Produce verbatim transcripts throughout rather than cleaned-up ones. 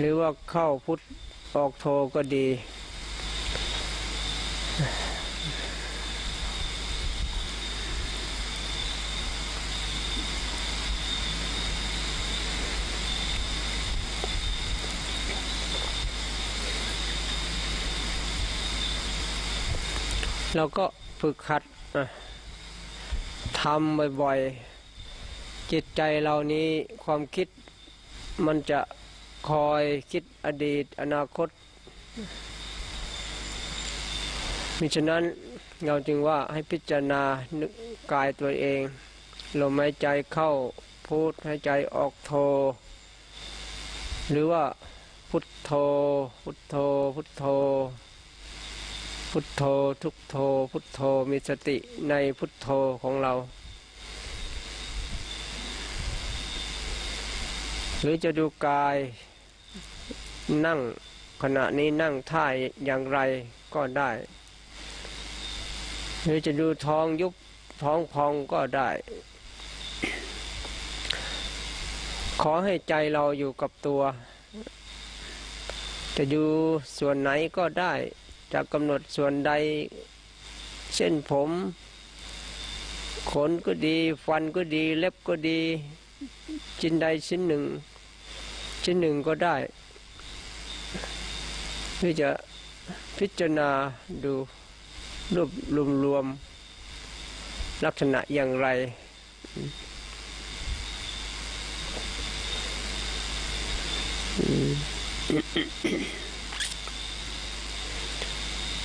หรือว่าเข้าพุทธออกโทก็ดีเราก็ฝึกขัดทำบ่อยๆจิตใจเรานี้ความคิดมันจะคอยคิดอดีตอนาคตมิฉะนั้นเราจึงว่าให้พิจารณานึกกายตัวเองลมหายใจเข้าพุทหายใจออกโทหรือว่าพุทโธพุทโธพุทโธพุทโธทุกโธพุทโธมีสติในพุทโธของเราหรือจะดูกายนั่งขณะนี้นั่งท่าอย่างไรก็ได้หรือจะดูท้องยุบท้องพองก็ได้ขอให้ใจเราอยู่กับตัวจะอยู่ส่วนไหนก็ได้จะกำหนดส่วนใดเช่นผมขนก็ดีฟันก็ดีเล็บก็ดีชิ้นใดชิ้นหนึ่งชิ้นหนึ่งก็ได้ที่จะพิจารณาดูรวบรวมลักษณะอย่างไร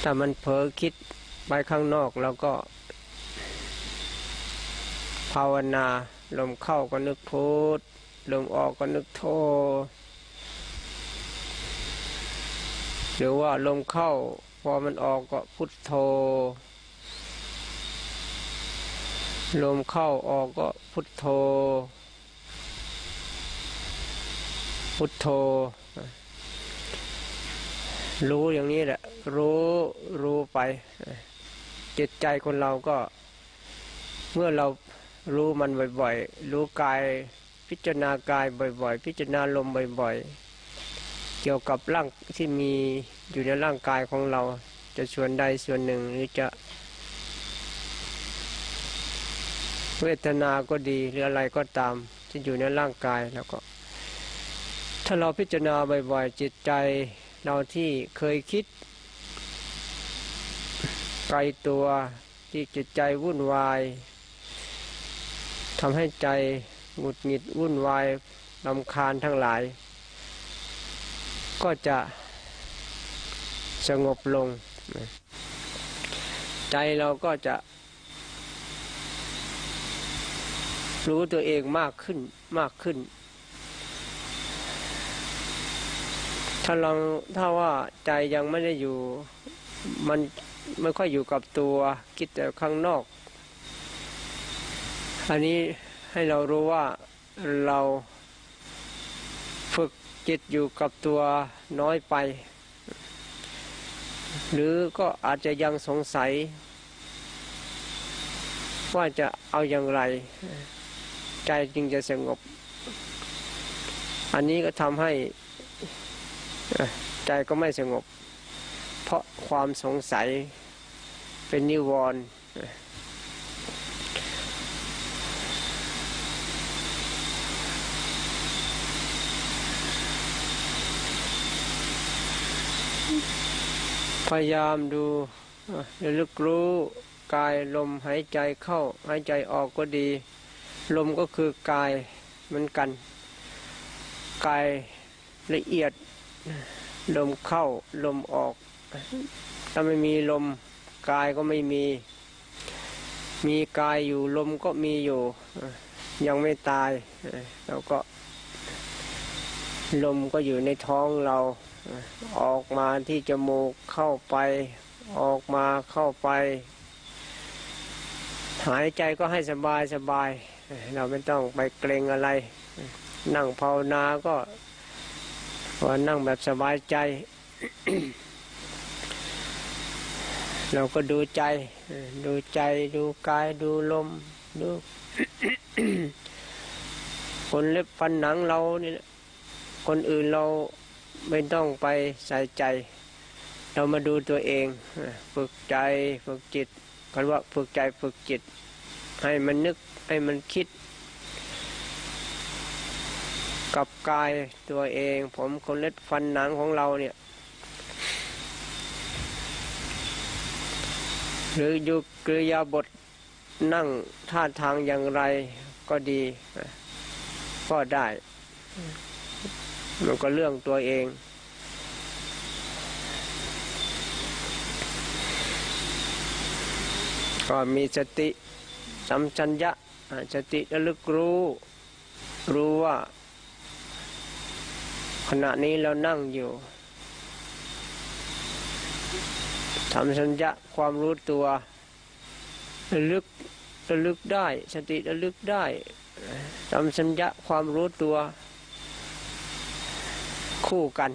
ถ้ามันเผลอคิดไปข้างนอกแล้วก็ภาวนาลมเข้าก็นึกพุทลมออกก็นึกโทหรือว่าลมเข้าพอมันออกก็พุทโธลมเข้าออกก็พุทโธพุทโธรู้อย่างนี้แหละรู้รู้ไปจิตใจคนเราก็เมื่อเรารู้มันบ่อยๆรู้กายพิจารณากายบ่อยๆพิจารณาลมบ่อยๆเกี่ยวกับร่างที่มีอยู่ในร่างกายของเราจะส่วนใดส่วนหนึ่งหรือจะเวทนาก็ดีหรืออะไรก็ตามที่อยู่ในร่างกายแล้วก็ถ้าเราพิจารณาบ่อยๆจิตใจเราที่เคยคิดไกลตัวที่จิตใจวุ่นวายทำให้ใจหงุดหงิดวุ่นวายรำคาญทั้งหลายก็จะสงบลงใจเราก็จะรู้ตัวเองมากขึ้นมากขึ้นถ้าเราถ้าว่าใจยังไม่ได้อยู่มันไม่ค่อยอยู่กับตัวคิดแต่ข้างนอกอันนี้ให้เรารู้ว่าเราฝึกจิตอยู่กับตัวน้อยไปหรือก็อาจจะยังสงสัยว่าจะเอาอย่างไรใจจึงจะสงบอันนี้ก็ทำให้ใจก็ไม่สงบเพราะความสงสัยเป็นนิวรณ์พยายามดูระลึกรู้กายลมหายใจเข้าหายใจออกก็ดีลมก็คือกายเหมือนกันกายละเอียดลมเข้าลมออกถ้าไม่มีลมกายก็ไม่มีมีกายอยู่ลมก็มีอยู่ยังไม่ตายแล้วก็ลมก็อยู่ในท้องเราออกมาที่จมูกเข้าไปออกมาเข้าไปหายใจก็ให้สบายสบายเราไม่ต้องไปเกรงอะไรนั่งภาวนาก็ก็นั่งแบบสบายใจ เราก็ดูใจดูใจดูกายดูลมดู ขนเล็บฟันหนังเราเนี่ยคนอื่นเรา ไม่ต้องไปใส่ใจเรามาดูตัวเองฝึกใจฝึกจิตกันว่าฝึกใจฝึกจิตให้มันนึกให้มันคิดกับกายตัวเองผมขนเล็บฟันหนังของเราเนี่ยหรืออยู่กริยาบทนั่งท่าทางอย่างไรก็ดีก็ได้มันก็เรื่องตัวเองก็มีสติสัมชัญญะสติระลึกรู้รู้ว่าขณะนี้เรานั่งอยู่สัมชัญญะความรู้ตัวระลึกระลึกได้สติระลึกได้สัมชัญญะความรู้ตัวคู่กัน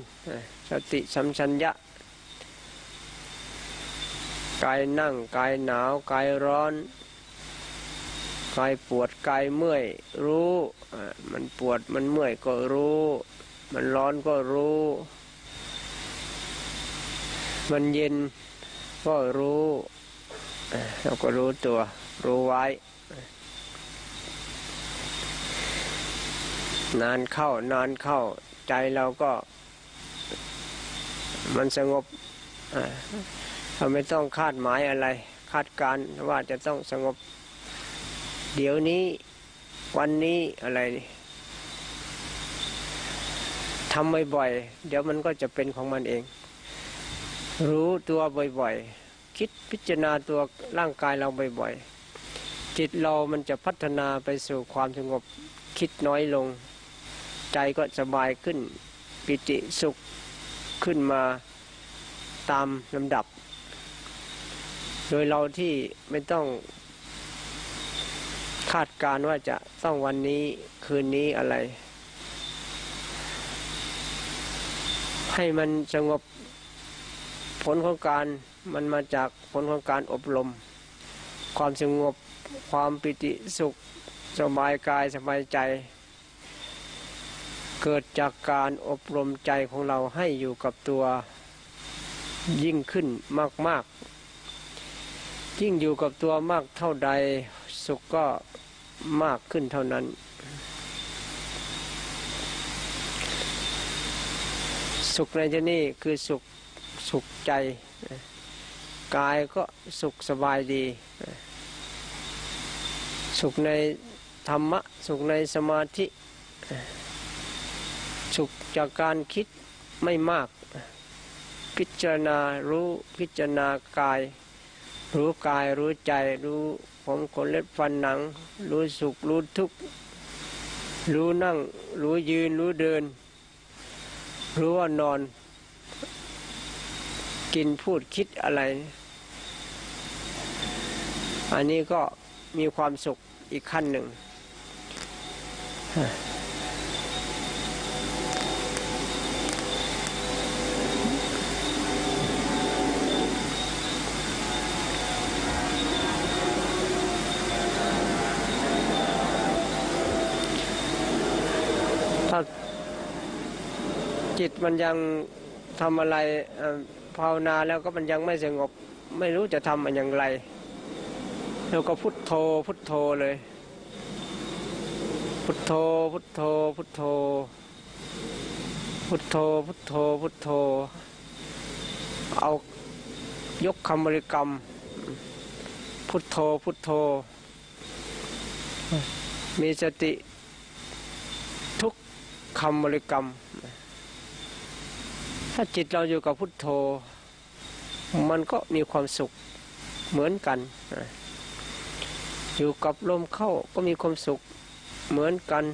สติสัมชัญญะกายนั่งกายหนาวกายร้อนกายปวดกายเมื่อยรู้มันปวดมันเมื่อยก็รู้มันร้อนก็รู้มันเย็นก็รู้เราก็รู้ตัวรู้ไว้นานเข้านานเข้าใจเราก็มันสงบเราไม่ต้องคาดหมายอะไรคาดการว่าจะต้องสงบเดี๋ยวนี้วันนี้อะไรทำบ่อยๆเดี๋ยวมันก็จะเป็นของมันเองรู้ตัวบ่อยๆคิดพิจารณาตัวร่างกายเราบ่อยๆจิตเรามันจะพัฒนาไปสู่ความสงบคิดน้อยลงใจก็สบายขึ้นปิติสุขขึ้นมาตามลำดับโดยเราที่ไม่ต้องคาดการว่าจะต้องวันนี้คืนนี้อะไรให้มันสงบผลของการมันมาจากผลของการอบรมความสงบความปิติสุขสบายกายสบายใจเกิดจากการอบรมใจของเราให้อยู่กับตัวยิ่งขึ้นมากๆยิ่งอยู่กับตัวมากเท่าใดสุขก็มากขึ้นเท่านั้นสุขในที่นี้คือสุขสุขใจกายก็สุขสบายดีสุขในธรรมะสุขในสมาธิสุขจากการคิดไม่มากพิจารณารู้พิจารณากายรู้กายรู้ใจรู้ผมขนเล็บฟันหนังรู้สุขรู้ทุกข์รู้นั่งรู้ยืนรู้เดินรู้ว่านอนกินพูดคิดอะไรอันนี้ก็มีความสุขอีกขั้นหนึ่งถ้าจิตมันยังทำอะไรภาวนาแล้วก็มันยังไม่สงบไม่รู้จะทำมันอย่างไรเราก็พุทโธพุทโธเลยพุทโธพุทโธพุทโธพุทโธพุทโธพุทโธเอายกคำบริกรรมพุทโธพุทโธมีสติทุกคำบริกรรมถ้าจิตเราอยู่กับพุทโธมันก็มีความสุขเหมือนกันอยู่กับลมเข้าก็มีความสุขเหมือนกัน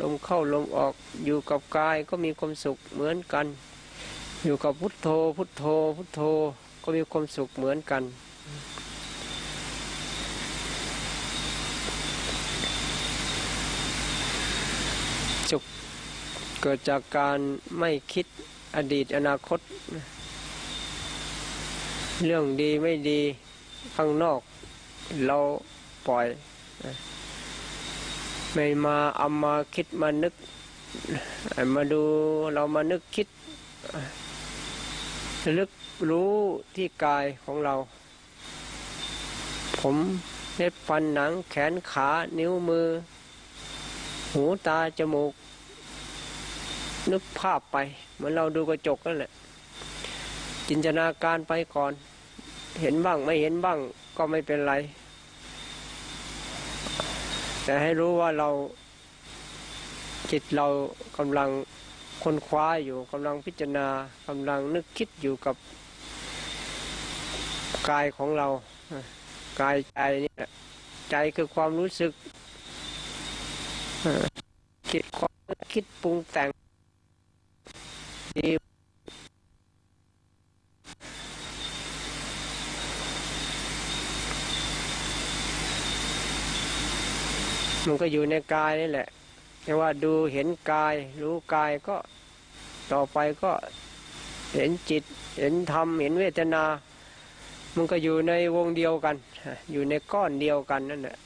ลมเข้าลมออกอยู่กับกายก็มีความสุขเหมือนกันอยู่กับพุทโธพุทโธพุทโธก็มีความสุขเหมือนกันสุขเกิดจากการไม่คิดอดีตอนาคตเรื่องดีไม่ดีข้างนอกเราปล่อยไม่มาเอามาคิดมานึกมาดูเรามานึกคิด ระลึกรู้ที่กายของเราผมเล็บฟันหนังแขนขานิ้วมือหูตาจมูกนึกภาพไปเหมือนเราดูกระจกนั่นแหละจินตนาการไปก่อนเห็นบ้างไม่เห็นบ้างก็ไม่เป็นไรแต่ให้รู้ว่าเราจิตเรากำลังค้นคว้าอยู่กำลังพิจารณากำลังนึกคิดอยู่กับกายของเรากายใจนี่แหละใจคือความรู้สึกจิตความคิดปรุงแต่งดีมันก็อยู่ในกายนี่แหละแต่ว่าดูเห็นกายรู้กายก็ต่อไปก็เห็นจิตเห็นธรรมเห็นเวทนามันก็อยู่ในวงเดียวกันอยู่ในก้อนเดียวกันนั่นแหละ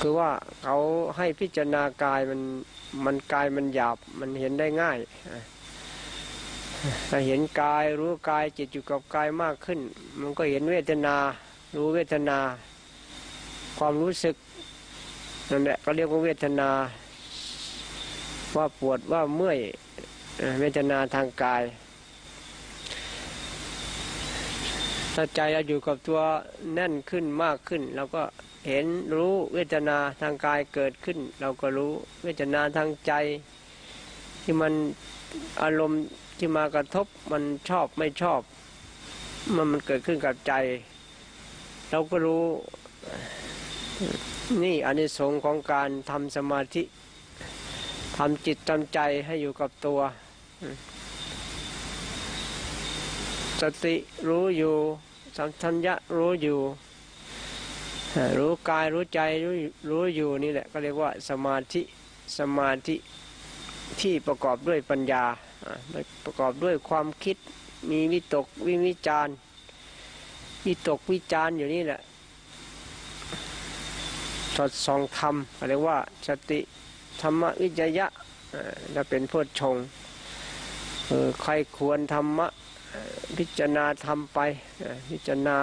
คือว่าเขาให้พิจารณากายมันมันกายมันหยาบมันเห็นได้ง่ายถ้าเห็นกายรู้กายจิตอยู่กับกายมากขึ้นมันก็เห็นเวทนารู้เวทนาความรู้สึกนั่นแหละก็เรียกว่าเวทนาว่าปวดว่าเมื่อยเวทนาทางกายถ้าใจเราอยู่กับตัวแน่นขึ้นมากขึ้นเราก็เห็นรู้เวทนาทางกายเกิดขึ้นเราก็รู้เวทนาทางใจที่มันอารมณ์ที่มากระทบมันชอบไม่ชอบมันมันเกิดขึ้นกับใจเราก็รู้นี่อานิสงส์ของการทำสมาธิทำจิตทำใจให้อยู่กับตัวสติรู้อยู่สัมปชัญญะรู้อยู่รู้กายรู้ใจรู้รู้อยู่นี่แหละก็เรียกว่าสมาธิสมาธิที่ประกอบด้วยปัญญาประกอบด้วยความคิดมีวิตกวิวิจารวิตกวิจารอยู่นี่แหละสอดส่องธรรมก็เรียกว่าสติธรรมวิจยะจะเป็นโพชฌงค์ใครควรธรรมะพิจารณาทำไปพิจารณา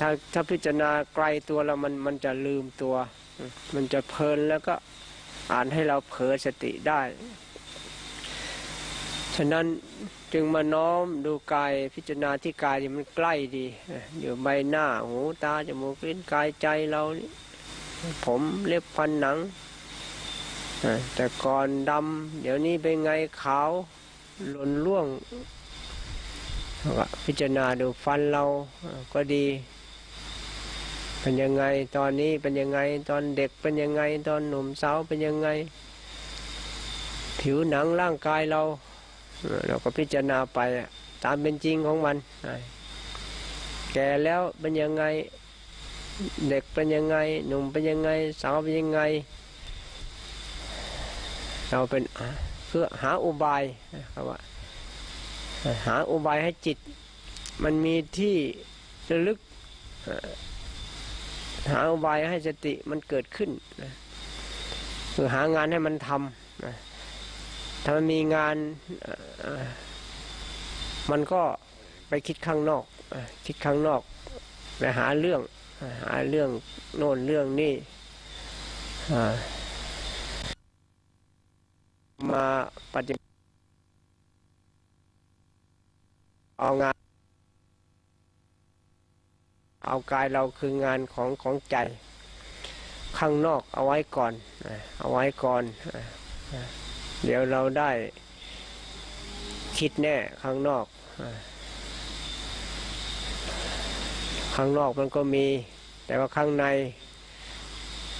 ถ้าถ้าพิจารณาไกลตัวแล้วมันมันจะลืมตัวมันจะเพลินแล้วก็อ่านให้เราเผลอสติได้ฉะนั้นจึงมาน้อมดูกายพิจารณาที่กายมันใกล้ดีอยู่ใบหน้าหูตาจมูกลิ้นกายใจเราผมเล็บฟันหนังแต่ก่อนดำเดี๋ยวนี้เป็นไงขาวหล่นล่วงพิจารณาดูฟันเราก็ดีเป็นยังไงตอนนี้เป็นยังไงตอนเด็กเป็นยังไงตอนหนุ่มสาวเป็นยังไงผิวหนังร่างกายเราเราก็พิจารณาไปตามเป็นจริงของมันแก่แล้วเป็นยังไงเด็กเป็นยังไงหนุ่มเป็นยังไงสาวเป็นยังไงเราเป็นเพื่อหาอุบายครับว่าหาอุบายให้จิตมันมีที่ระลึกหาอุบายให้สติมันเกิดขึ้นคือหางานให้มันทำถ้ามันมีงานมันก็ไปคิดข้างนอกคิดข้างนอกไปหาเรื่องหาเรื่องโน่นเรื่องนี่มาปฏิบัติเอางานเอากายเราคืองานของของใจข้างนอกเอาไว้ก่อนเอาไว้ก่อนเดี๋ยวเราได้คิดแน่ข้างนอกข้างนอกมันก็มีแต่ว่าข้างใน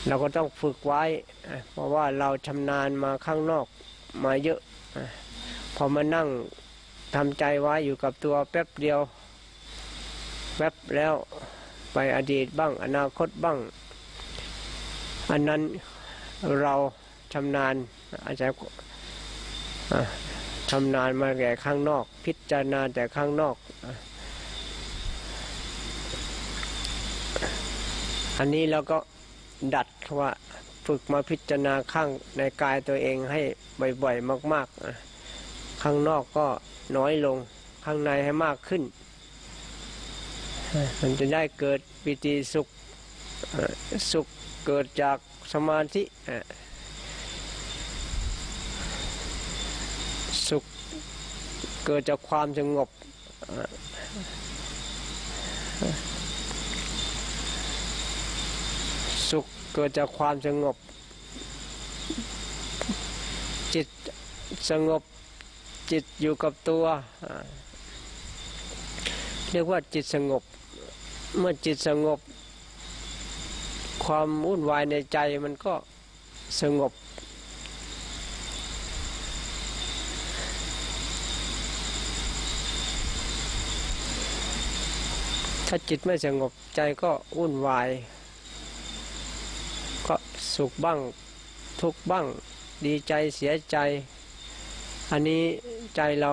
เราก็ต้องฝึกไว้เพราะว่าเราชำนาญมาข้างนอกมาเยอะพอมานั่งทำใจไว้อยู่กับตัวแป๊บเดียวแป๊บแล้วไปอดีตบ้างอนาคตบ้างอันนั้นเราชำนาญอาจจะชำนาญมาแก่ข้างนอกพิจารณาแต่ข้างนอกอันนี้เราก็ดัดว่า ฝึกมาพิจารณาข้างในกายตัวเองให้บ่อยๆมากๆข้างนอกก็น้อยลงข้างในให้มากขึ้นมันจะได้เกิดปิติสุขสุขเกิดจากสมาธิสุขเกิดจากความสงบสุขเกิดจากความสงบจิตสงบจิตอยู่กับตัวเรียกว่าจิตสงบเมื่อจิตสงบความวุ่นวายในใจมันก็สงบถ้าจิตไม่สงบใจก็วุ่นวายก็สุขบ้างทุกข์บ้างดีใจเสียใจอันนี้ใจเรา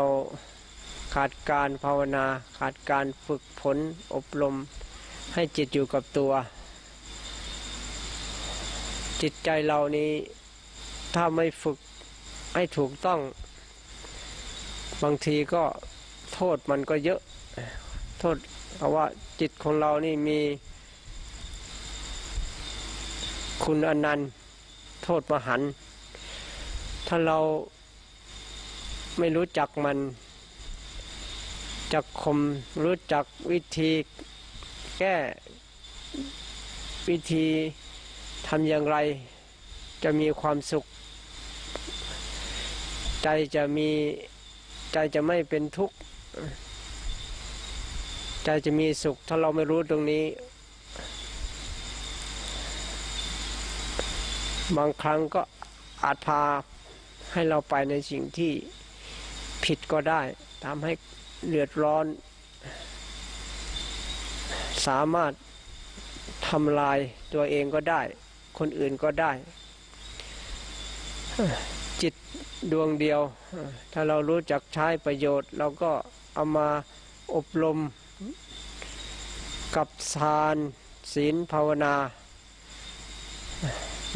ขาดการภาวนาขาดการฝึกฝนอบรมให้จิตอยู่กับตัวจิตใจเรานี้ถ้าไม่ฝึกให้ถูกต้องบางทีก็โทษมันก็เยอะโทษเพราะว่าจิตของเรานี่มีคุณอนันต์โทษมหันต์ถ้าเราไม่รู้จักมันจักคมรู้จักวิธีแก้วิธีทำอย่างไรจะมีความสุขใจจะมีใจจะไม่เป็นทุกข์ใจจะมีสุขถ้าเราไม่รู้ตรงนี้บางครั้งก็อาจพาให้เราไปในสิ่งที่ผิดก็ได้ทำให้เดือดร้อนสามารถทำลายตัวเองก็ได้คนอื่นก็ได้จิตดวงเดียวถ้าเรารู้จักใช้ประโยชน์เราก็เอามาอบรมกับฌานศีลภาวนา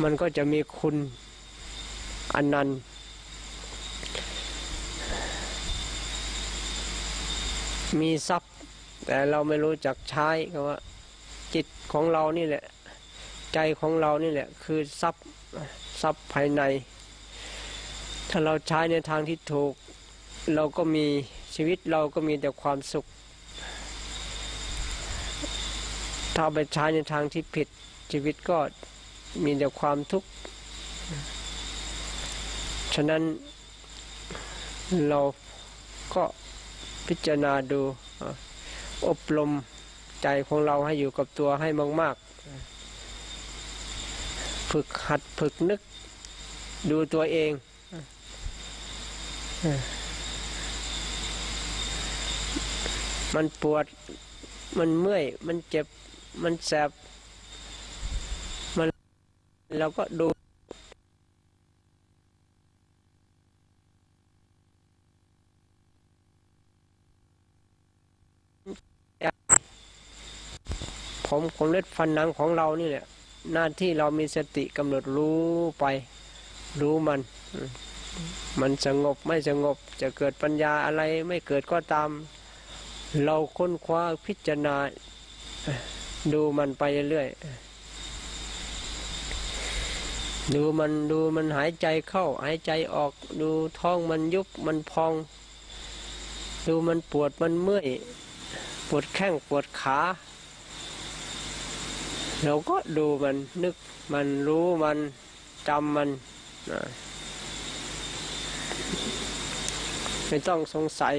มันก็จะมีคุณอนันต์มีทรัพย์แต่เราไม่รู้จักใช้ก็ว่าจิตของเรานี่แหละใจของเรานี่แหละคือทรัพย์ทรัพย์ภายในถ้าเราใช้ในทางที่ถูกเราก็มีชีวิตเราก็มีแต่ความสุขถ้าไปใช้ในทางที่ผิดชีวิตก็มีแต่ความทุกข์ฉะนั้นเราก็พิจารณาดูอบรมใจของเราให้อยู่กับตัวให้มากๆฝึกหัดฝึกนึกดูตัวเองมันปวดมันเมื่อยมันเจ็บมันแสบมันเราก็ดูผมขนเล็บฟันหนังของเรานี่แหละหน้าที่เรามีสติกำหนดรู้ไปรู้มันมันสงบไม่สงบจะเกิดปัญญาอะไรไม่เกิดก็ตามเราค้นคว้าพิจารณาดูมันไปเรื่อยๆดูมันดูมันหายใจเข้าหายใจออกดูท้องมันยุบมันพองดูมันปวดมันเมื่อยปวดแข้งปวดขาเราก็ดูมันนึกมันรู้มันจำมันไม่ต้องสงสัย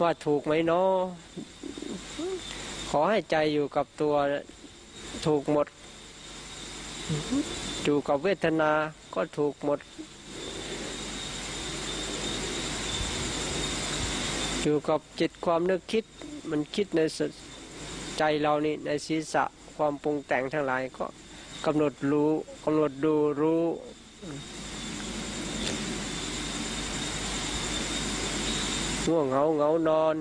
ว่าถูกไหมเนาะขอให้ใจอยู่กับตัวถูกหมด อยู่กับเวทนาก็ถูกหมดอยู่กับจิตความนึกคิดมันคิดในใจเรานี่ในศีรษะความปรุงแต่งทั้งหลายก็กำหนดรู้กำหนดดูรู้ง่วงเหงาเหงานอน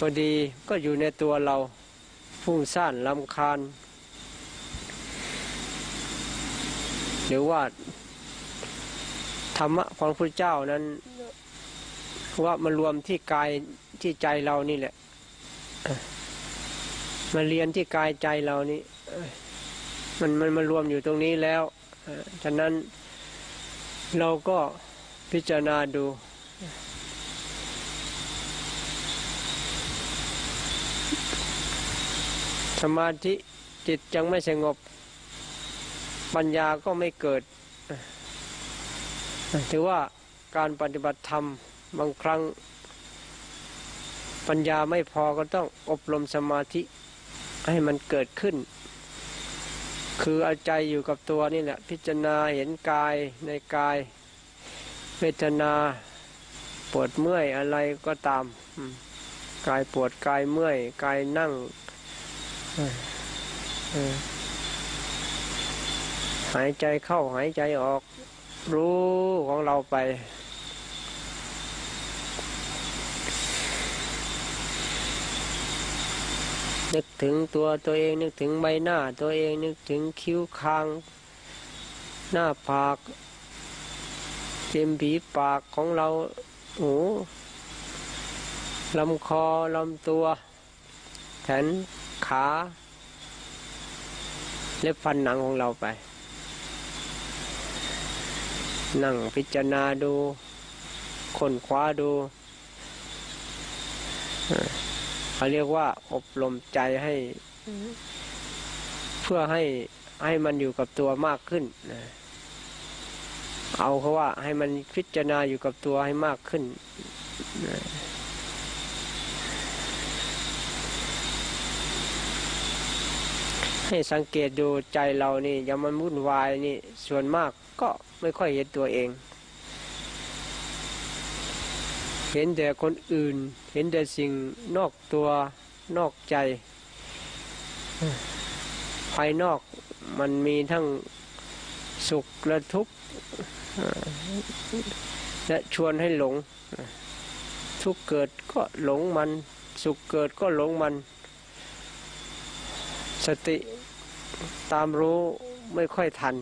ก็ดีก็อยู่ในตัวเรา ฟุ้งซ่านรำคาญหรือว่าธรรมะของพระเจ้านั้นว่ามันรวมที่กายที่ใจเรานี่แหละมาเรียนที่กายใจเรานี่มันมันมารวมอยู่ตรงนี้แล้วฉะนั้นเราก็พิจารณาดูสมาธิจิตยังไม่สงบปัญญาก็ไม่เกิดถือว่าการปฏิบัติธรรมบางครั้งปัญญาไม่พอก็ต้องอบรมสมาธิให้มันเกิดขึ้นคือเอาใจอยู่กับตัวนี่แหละพิจารณาเห็นกายในกายเวทนาปวดเมื่อยอะไรก็ตามกายปวดกายเมื่อยกายนั่งหายใจเข้าหายใจออกรู้ของเราไปนึกถึงตัวตัวเองนึกถึงใบหน้าตัวเองนึกถึงคิ้วคางหน้าปากเต็มผีปากของเราหูลำคอลำตัวแขนขาเล็บฟันหนังของเราไปนั่งพิจารณาดูค้นคว้าดูเขาเรียกว่าอบรมใจให้เพื่อให้ให้มันอยู่กับตัวมากขึ้นเอาเขาว่าให้มันพิจารณาอยู่กับตัวให้มากขึ้นให้สังเกตดูใจเรานี่อย่ามันวุ่นวายนี่ส่วนมากก็ไม่ค่อยเห็นตัวเองเห็นแต่คนอื่นเห็นแต่สิ่งนอกตัวนอกใจภายนอกมันมีทั้งสุขและทุกข์และชวนให้หลงทุกข์เกิดก็หลงมันสุขเกิดก็หลงมันสติตามรู้ไม่ค่อยทัน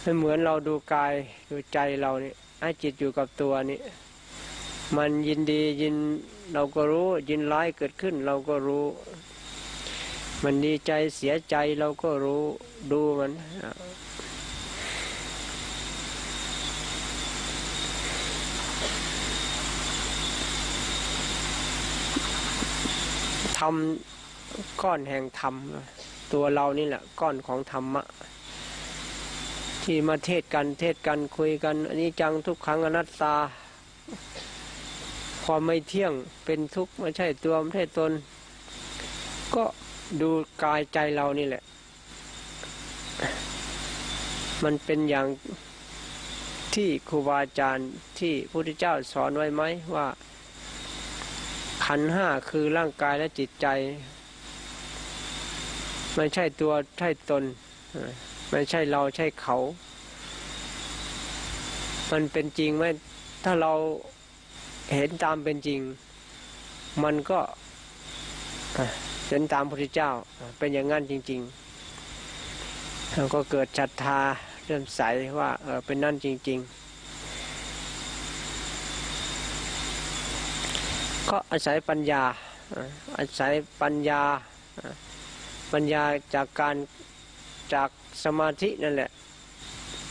ไม่เหมือนเราดูกายดูใจเรานี่ให้จิตอยู่กับตัวนี่มันยินดียินเราก็รู้ยินร้ายเกิดขึ้นเราก็รู้มันดีใจเสียใจเราก็รู้ดูมันธรรมก้อนแห่งธรรมตัวเรานี่แหละก้อนของธรรมะที่มาเทศกันเทศกันคุยกันอนิจจังทุกขังอนัตตาความไม่เที่ยงเป็นทุกข์ไม่ใช่ตัวไม่ใช่ตนก็ดูกายใจเรานี่แหละมันเป็นอย่างที่ครูบาอาจารย์ที่พระพุทธเจ้าสอนไว้ไหมว่าขันธ์ห้าคือร่างกายและจิตใจไม่ใช่ตัวใช่ตนไม่ใช่เราใช่เขามันเป็นจริงไหมถ้าเราเห็นตามเป็นจริงมันก็เห็นตามพระพุทธเจ้าเป็นอย่างนั้นจริงๆแล้วก็เกิดศรัทธาเริ่มใสว่าเออเป็นนั่นจริงๆก็อาศัยปัญญาอาศัยปัญญาปัญญาจากการจากสมาธินั่นแหละ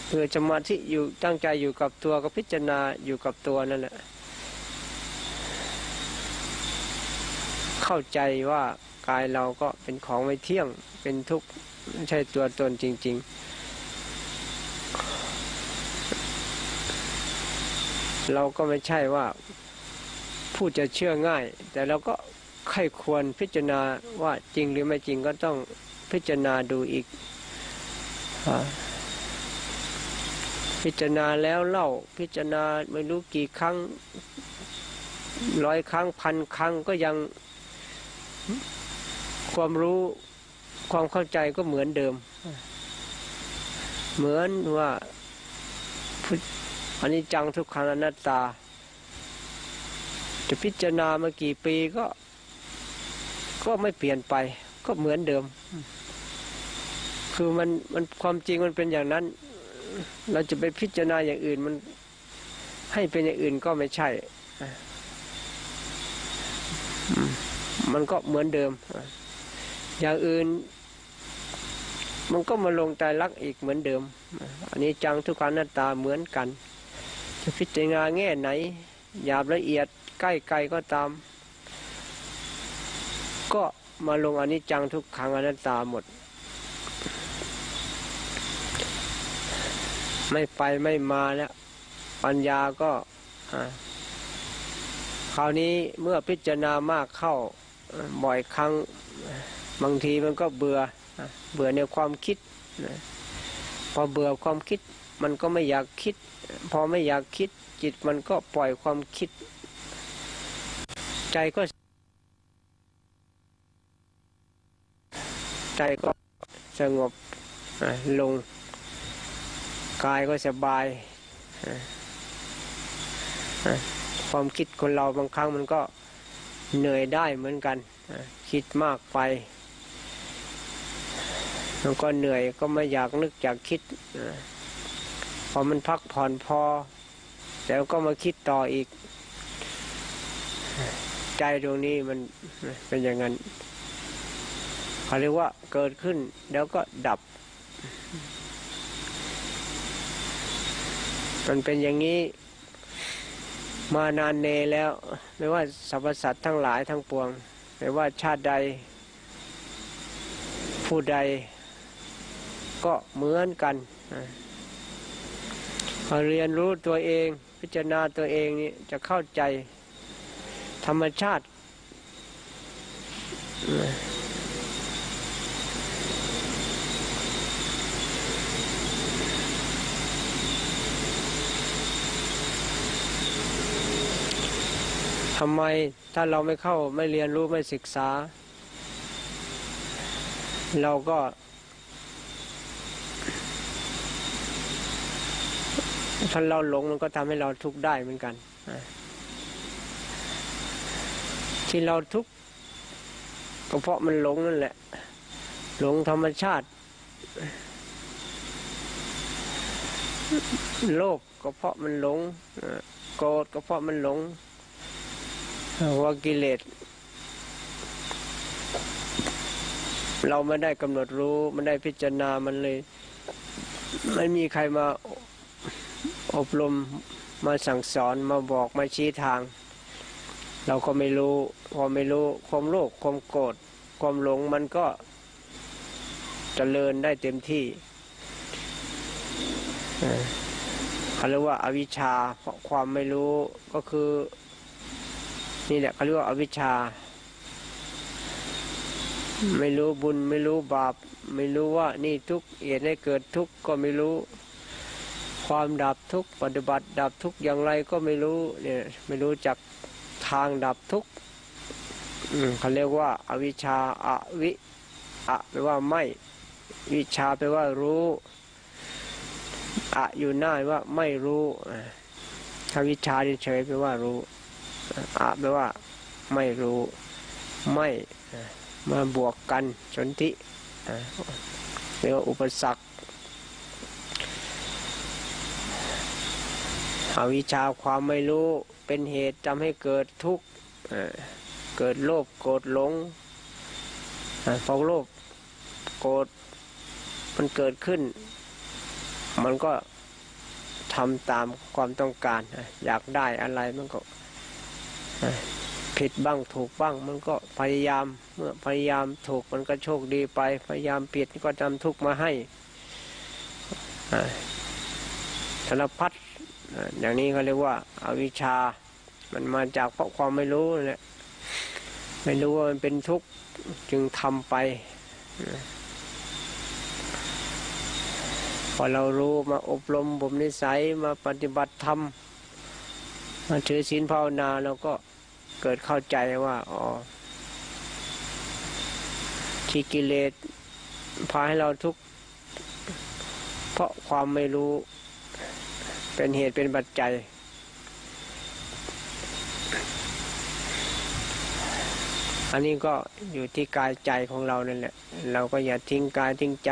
คือสมาธิอยู่ตั้งใจอยู่กับตัวก็พิจารณาอยู่กับตัวนั่นแหละเข้าใจว่ากายเราก็เป็นของไม่เที่ยงเป็นทุกข์ไม่ใช่ตัวตนจริงๆเราก็ไม่ใช่ว่าผู้จะเชื่อง่ายแต่เราก็ใครควรพิจารณาว่าจริงหรือไม่จริงก็ต้องพิจารณาดูอีกพิจารณาแล้วเล่าพิจารณาไม่รู้กี่ครั้งร้อยครั้งพันครั้งก็ยังความรู้ความเข้าใจก็เหมือนเดิมเหมือนว่าอนิจจังทุกขังอนัตตาจะพิจารณามากี่ปีก็ก็ไม่เปลี่ยนไป ก็เหมือนเดิมคือมันมันความจริงมันเป็นอย่างนั้นเราจะไปพิจารณาอย่างอื่นมันให้เป็นอย่างอื่นก็ไม่ใช่มันก็เหมือนเดิมอย่างอื่นมันก็มาลงใจรักอีกเหมือนเดิมอันนี้จังทุกขังหน้าตาเหมือนกันจะพิจารณาแง่ไหนหยาบละเอียดใกล้ไกลก็ตามก็มาลงอันนี้จังทุกขังอนัตตาหมดไม่ไปไม่มาแล้วปัญญาก็คราวนี้เมื่อพิจารณามากเข้าบ่อยครั้งบางทีมันก็เบื่อเบื่อในความคิดพอเบื่อความคิดมันก็ไม่อยากคิดพอไม่อยากคิดจิตมันก็ปล่อยความคิดใจก็ใจก็สงบลงกายก็สบายความคิดคนเราบางครั้งมันก็เหนื่อยได้เหมือนกันคิดมากไปมันก็เหนื่อยก็ไม่อยากนึกอยากคิดพอมันพักผ่อนพอแล้วก็มาคิดต่ออีกใจตรงนี้มันเป็นอย่างนั้นเขาเรียกว่าเกิดขึ้นแล้วก็ดับมันเป็นอย่างนี้มานานเนแล้วไม่ว่าสรรพสัตว์ทั้งหลายทั้งปวงไม่ว่าชาติใดผู้ใดก็เหมือนกันพอเรียนรู้ตัวเองพิจารณาตัวเองนี่จะเข้าใจธรรมชาติทำไมถ้าเราไม่เข้าไม่เรียนรู้ไม่ศึกษาเราก็ถ้าเราหลงมันก็ทำให้เราทุกข์ได้เหมือนกันที่เราทุกข์ก็เพราะมันหลงนั่นแหละหลงธรรมชาติโลภก็เพราะมันหลงโกรธก็เพราะมันหลงว่ากิเลสเราไม่ได้กำหนดรู้ไม่ได้พิจารณามันเลยไม่มีใครมาอบรมมาสั่งสอนมาบอกมาชี้ทางเราก็ไม่รู้พอไม่รู้ความโลภความโกรธความหลงมันก็เจริญได้เต็มที่เขาเรียกว่าอวิชชาเพราะความไม่รู้ก็คือนี่แหละเขาเรียกว่าอวิชชาไม่รู้บุญไม่รู้บาปไม่รู้ว่านี่ทุกข์เหตุให้เกิดทุกข์ก็ไม่รู้ความดับทุกข์ปฏิบัติดับทุกข์อย่างไรก็ไม่รู้เนี่ยไม่รู้จักทางดับทุกข์เขาเรียกว่าอวิชชาอวิอะแปลว่าไม่วิชาแปลว่ารู้อะอยู่หน้าว่าไม่รู้อวิชชาเฉยๆแปลว่ารู้อะแปลว่าไม่รู้ไม่มาบวกกันสนธิเรียกว่าอุปสรรคอวิชชาความไม่รู้เป็นเหตุทำให้เกิดทุกข์เกิดโลภโกรธหลงพอโลภโกรธมันเกิดขึ้นมันก็ทำตามความต้องการอยากได้อะไรมันก็ผิดบ้างถูกบ้างมันก็พยายามเมื่อพยายามถูกมันก็โชคดีไปพยายามผิดก็นำทุกข์มาให้สารพัดอย่างนี้เขาเรียกว่าอวิชชามันมาจากเพราะความไม่รู้แหละไม่รู้ว่ามันเป็นทุกข์จึงทำไปพอเรารู้มาอบรมบ่มนิสัยมาปฏิบัติธรรมมาถือศีลภาวนาเราก็เกิดเข้าใจว่าอ๋อที่กิเลสพาให้เราทุกข์เพราะความไม่รู้เป็นเหตุเป็นปัจจัย อันนี้ก็อยู่ที่กายใจของเรานั่นแหละเราก็อย่าทิ้งกายทิ้งใจ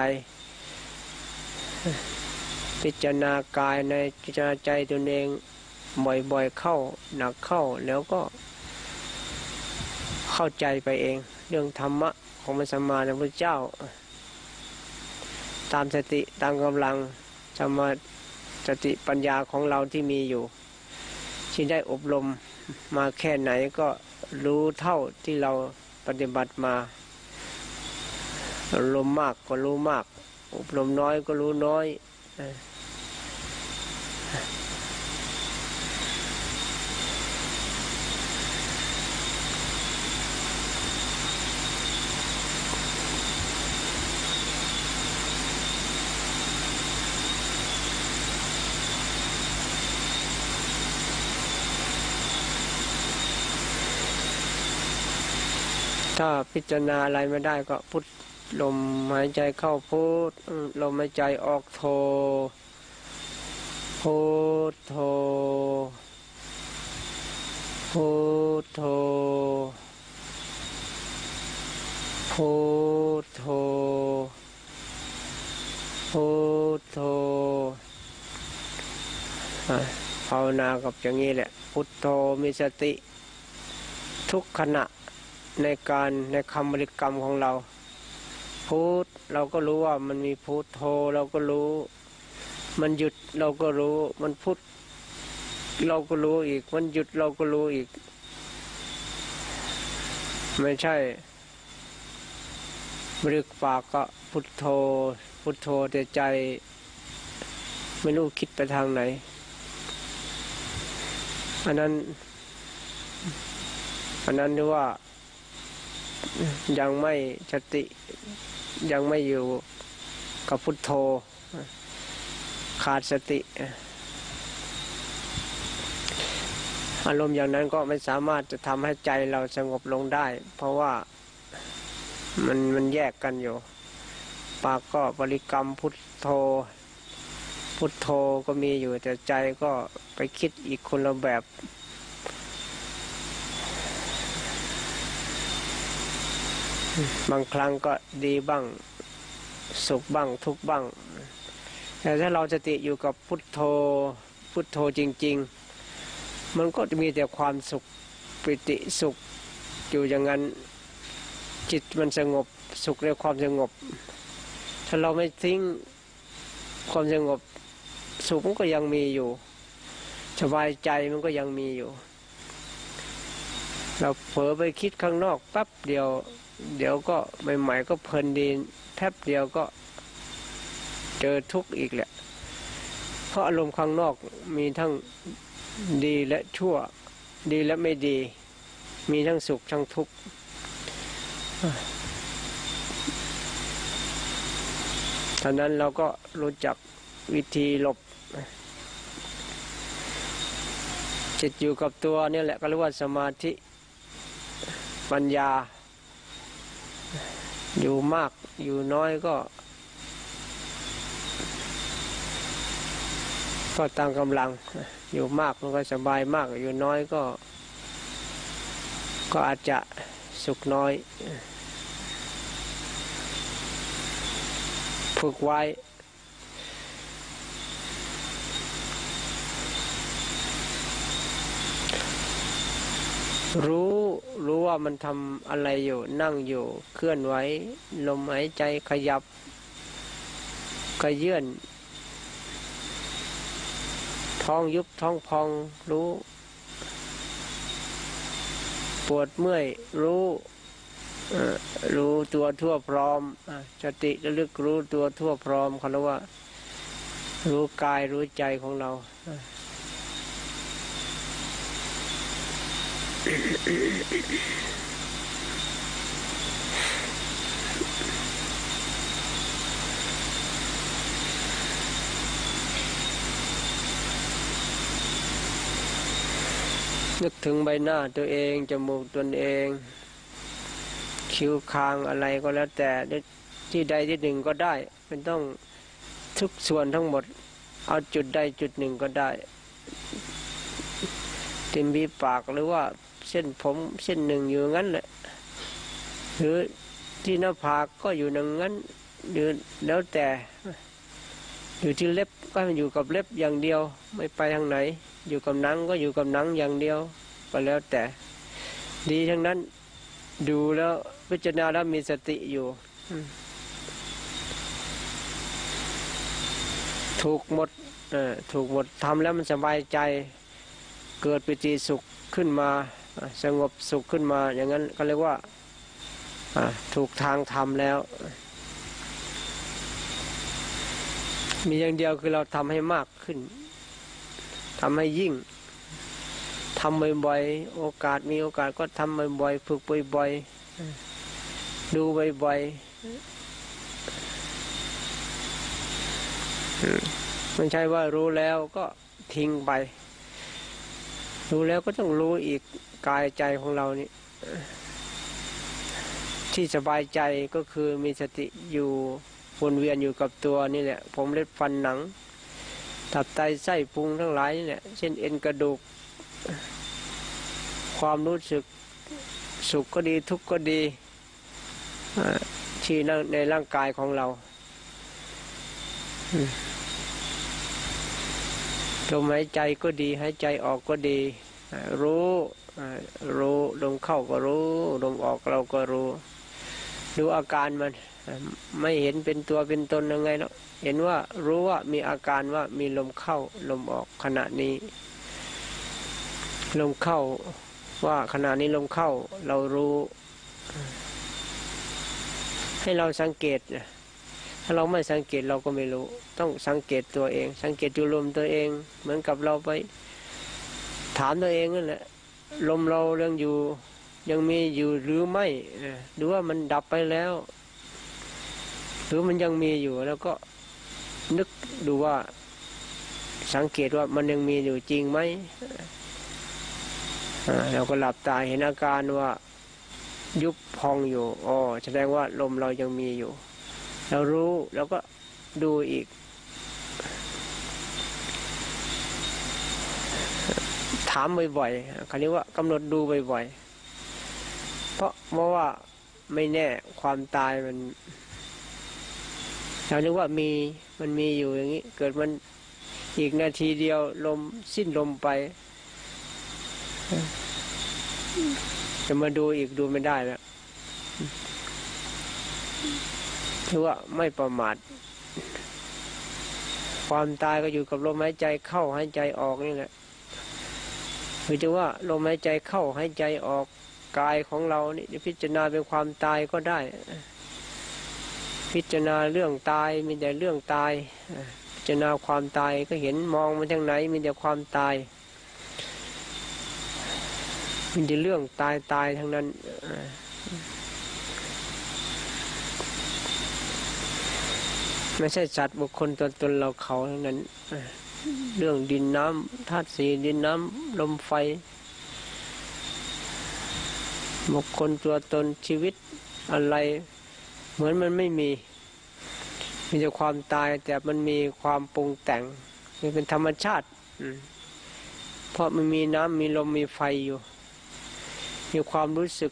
พิจารณากายในพิจารณาใจตนเองบ่อยๆเข้าหนักเข้าแล้วก็เข้าใจไปเองเรื่องธรรมะของพระสัมมาสัมพุทธเจ้าตามสติตามกำลังสมาสติปัญญาของเราที่มีอยู่ที่ได้อบรมมาแค่ไหนก็รู้เท่าที่เราปฏิบัติมาอบรมมากก็รู้มากอบรมน้อยก็รู้น้อยถ้าพิจารณาอะไรไม่ได้ก็พุทลมหายใจเข้าพุทลมหายใจออกโทพุทโทพุทโทพุทโทพุทโทภาวนากับอย่างนี้แหละพุทโทมีสติทุกขณะในการในคำบริกรรมของเราพุทเราก็รู้ว่ามันมีพุทโธเราก็รู้มันหยุดเราก็รู้มันพุทเราก็รู้อีกมันหยุดเราก็รู้อีกไม่ใช่บริกปากก็พุทโธพุทโธแต่ใจไม่รู้คิดไปทางไหนอันนั้นอันนั้นเรียกว่ายังไม่สติยังไม่อยู่กับพุทโธขาดสติอารมณ์อย่างนั้นก็ไม่สามารถจะทำให้ใจเราสงบลงได้เพราะว่ามันมันแยกกันอยู่ปากก็บริกรรมพุทโธพุทโธก็มีอยู่แต่ใจก็ไปคิดอีกคนละแบบบางครั้งก็ดีบ้างสุขบ้างทุกบ้างแต่ถ้าเราสติอยู่กับพุทโธพุทโธจริงๆมันก็จะมีแต่ความสุขปิติสุขอยู่อย่างนั้นจิตมันสงบสุขในความสงบถ้าเราไม่ทิ้งความสงบสุขมันก็ยังมีอยู่สบายใจมันก็ยังมีอยู่เราเผลอไปคิดข้างนอกแป๊บเดียวเดี๋ยวก็ใหม่ๆก็เพลินดีแทบเดียวก็เจอทุกข์อีกแหละเพราะอารมณ์ข้างนอกมีทั้งดีและชั่วดีและไม่ดีมีทั้งสุขทั้งทุกข์ฉะนั้นเราก็รู้จักวิธีหลบจิตอยู่กับตัวนี่แหละก็เรียกว่าสมาธิปัญญาอยู่มากอยู่น้อยก็ก็ตามกำลังอยู่มากมันก็สบายมากอยู่น้อยก็ก็อาจจะสุขน้อยฝึกไว้รู้รู้ว่ามันทำอะไรอยู่นั่งอยู่เคลื่อนไหวลมหายใจขยับกระเยื่อนท้องยุบท้องพองรู้ปวดเมื่อยรู้รู้ตัวทั่วพร้อมสติระลึกรู้ตัวทั่วพร้อมเขาเรียกว่ารู้กายรู้ใจของเรานึกถึงใบหน้าตัวเองจมูกตนเองคิ้วคางอะไรก็แล้วแต่ที่ใดที่หนึ่งก็ได้มันต้องทุกส่วนทั้งหมดเอาจุดใดจุดหนึ่งก็ได้เต็มบีปากหรือว่าเส้นผมเส้นหนึ่งอยู่งั้นแหละ หรือที่หน้าผากก็อยู่อย่างนั้นหรือแล้วแต่อยู่ที่เล็บก็อยู่กับเล็บอย่างเดียวไม่ไปทางไหนอยู่กับหนังก็อยู่กับหนังอย่างเดียวก็แล้วแต่ดีทั้งนั้นดูแล้วพิจารณาแล้วมีสติอยู่ถูกหมดถูกหมดทำแล้วมันสบายใจเกิดปิติสุขขึ้นมาสงบสุขขึ้นมาอย่างนั้นก็เรียกว่าถูกทางทำแล้วมีอย่างเดียวคือเราทำให้มากขึ้นทำให้ยิ่งทำบ่อยๆโอกาสมีโอกาสก็ทำบ่อยๆฝึกบ่อยๆดูบ่อยๆไม่ใช่ว่ารู้แล้วก็ทิ้งไปรู้แล้วก็ต้องรู้อีกกายใจของเรานี่ที่สบายใจก็คือมีสติอยู่วนเวียนอยู่กับตัวนี่แหละผมเล็บฟันหนังตับไตไส้พุงทั้งหลายนี่แหละเช่นเอ็นกระดูกความรู้สึกสุขก็ดีทุกข์ก็ดีที่ในร่างกายของเราลมหายใจก็ดีหายใจออกก็ดีรู้รู้ลมเข้าก็รู้ลมออกเราก็รู้ดูอาการมันไม่เห็นเป็นตัวเป็นตนยังไงเนาะเห็นว่ารู้ว่ามีอาการว่ามีลมเข้าลมออกขณะนี้ลมเข้าว่าขณะนี้ลมเข้าเรารู้ให้เราสังเกตถ้าเราไม่สังเกตเราก็ไม่รู้ต้องสังเกตตัวเองสังเกตดูลมตัวเองเหมือนกับเราไปถามตัวเองนั่นแหละลมเรายังอยู่ยังมีอยู่หรือไม่หรือว่ามันดับไปแล้วหรือมันยังมีอยู่แล้วก็นึกดูว่าสังเกตว่ามันยังมีอยู่จริงไหมเราก็หลับตาเห็นอาการว่ายุบพองอยู่อ๋อแสดงว่าลมเรายังมีอยู่เรารู้แล้วก็ดูอีกถามบ่อยๆคำนี้ว่ากำหนดดูบ่อยๆเพราะเพราะว่าไม่แน่ความตายมันเราคิดว่ามีมันมีอยู่อย่างนี้เกิดมันอีกนาทีเดียวลมสิ้นลมไปจะมาดูอีกดูไม่ได้แล้วถือว่าไม่ประมาทความตายก็อยู่กับลมหายใจเข้าหายใจออกนี่แหละคือจะว่าลมหายใจเข้าหายใจออกกายของเรานี่พิจารณาเป็นความตายก็ได้พิจารณาเรื่องตายมีแต่เรื่องตายพิจารณาความตายก็เห็นมองมันทางไหนมีแต่ความตายมีแต่เรื่องตายตายทั้งนั้นไม่ใช่สัตว์บุคคลตัวตนเราเขาทั้งนั้นเรื่องดินน้ำธาตุสี่ดินน้ำลมไฟบุคคลตัวตนชีวิตอะไรเหมือนมันไม่มีมีแต่ความตายแต่มันมีความปรุงแต่งมันเป็นธรรมชาติเพราะมันมีน้ำมีลมมีไฟอยู่มีความรู้สึก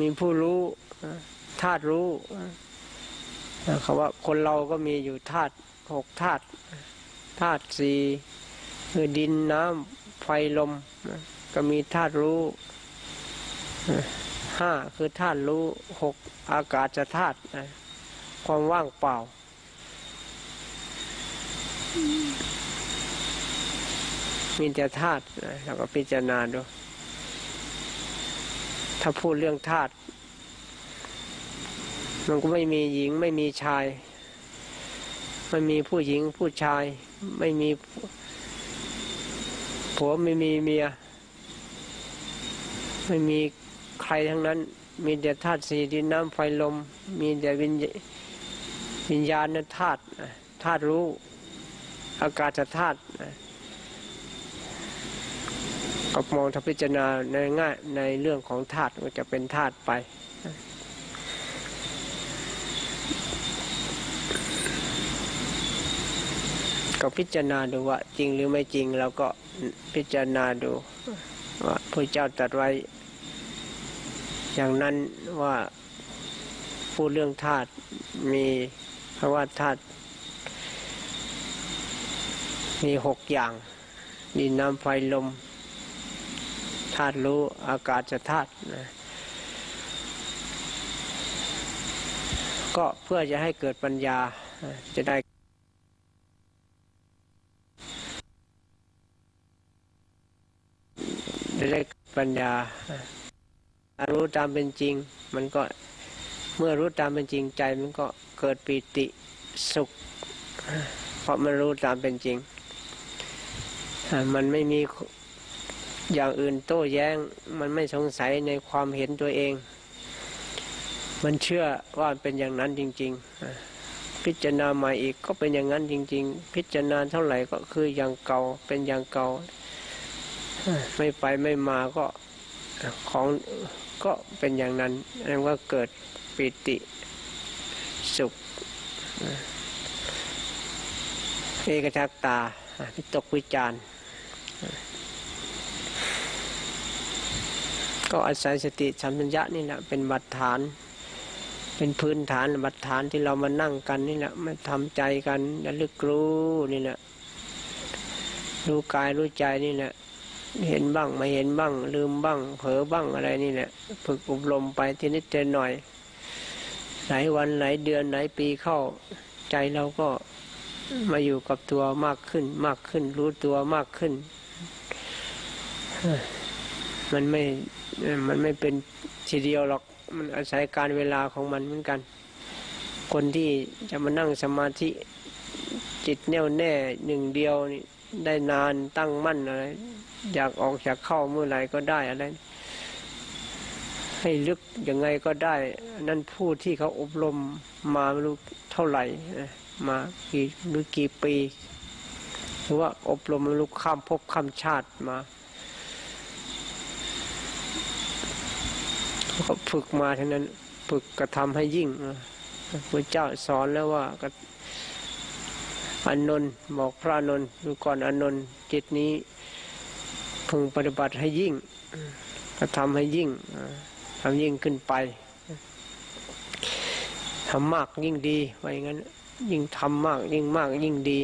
มีผู้รู้ธาตุรู้คำว่าคนเราก็มีอยู่ธาตุหกธาตุธาตุสี่คือดินน้ำไฟลมก็มีธาตุรู้ห้าคือธาตุรู้หกอากาศธาตุความว่างเปล่ามีแต่ธาตุเราก็พิจารณาดูถ้าพูดเรื่องธาตุมันก็ไม่มีหญิงไม่มีชายไม่มีผู้หญิงผู้ชายไม่มีผัวไม่มีเมียไม่มีใครทั้งนั้นมีแต่ธาตุสี่ดินน้ำไฟลมมีแต่วิญญาณธาตุธาตุรู้อากาศธาตุกับมองทพิจารณาในง่ายในเรื่องของธาตุก็จะเป็นธาตุไปก็พิจารณาดูว่าจริงหรือไม่จริงเราก็พิจารณาดูว่าพระเจ้าตรัสไว้ อย่างนั้นว่าพูดเรื่องธาตุมีเพราะว่าธาตุมีหกอย่างดินน้ำไฟลมธาตุรู้อากาศธาตุนะก็เพื่อจะให้เกิดปัญญาจะได้ได้ปัญญารู้ตามเป็นจริงมันก็เมื่อรู้ตามเป็นจริงใจมันก็เกิดปิติสุขเพราะมันรู้ตามเป็นจริงมันไม่มีอย่างอื่นโต้แย้งมันไม่สงสัยในความเห็นตัวเองมันเชื่อว่าเป็นอย่างนั้นจริงๆพิจารณาใหม่อีกก็เป็นอย่างนั้นจริงๆพิจารณาเท่าไหร่ก็คืออย่างเก่าเป็นอย่างเก่าไม่ไปไม่มาก็ของก็เป็นอย่างนั้นนั่นก็เกิดปิติสุขเอกทัคตาวิตกวิจารก็อาศัยสติสัมปชัญญะนี่แหละเป็นบัตฐานเป็นพื้นฐานบัตฐานที่เรามานั่งกันนี่แหละมาทำใจกันระลึกรู้นี่แหละรู้กายรู้ใจนี่แหละเห็นบ้างไม่เห็นบ้างลืมบ้างเผลอบ้างอะไรนี่แหละฝึกอบรมไปทีนิดทีหน่อยหลายวันหลายเดือนหลายปีเข้าใจเราก็มาอยู่กับตัวมากขึ้นมากขึ้นรู้ตัวมากขึ้นมันไม่มันไม่เป็นทีเดียวหรอกมันอาศัยการเวลาของมันเหมือนกันคนที่จะมานั่งสมาธิจิตแน่วแน่หนึ่งเดียวนี่ได้นานตั้งมั่นอะไรอยากออกจากเข้าเมื่อไหร่ก็ได้อะไรให้ลึกยังไงก็ได้นั่นผู้ที่เขาอบรมมาไม่รู้เท่าไหร่มากี่หรือกี่ปีหรือว่าอบรมมาลุกข้ามภพข้ามชาติมาก็ฝึกมาทั้งนั้นฝึกกระทำให้ยิ่งพระเจ้าสอนแล้วว่าอานนท์บอกพระอานนท์ดูก่อนอานนท์จิตนี้พึงปฏิบัติให้ยิ่งกระทำให้ยิ่งทำยิ่งขึ้นไปทำมากยิ่งดีไว้อย่างนั้นยิ่งทำมากยิ่งมากยิ่งดี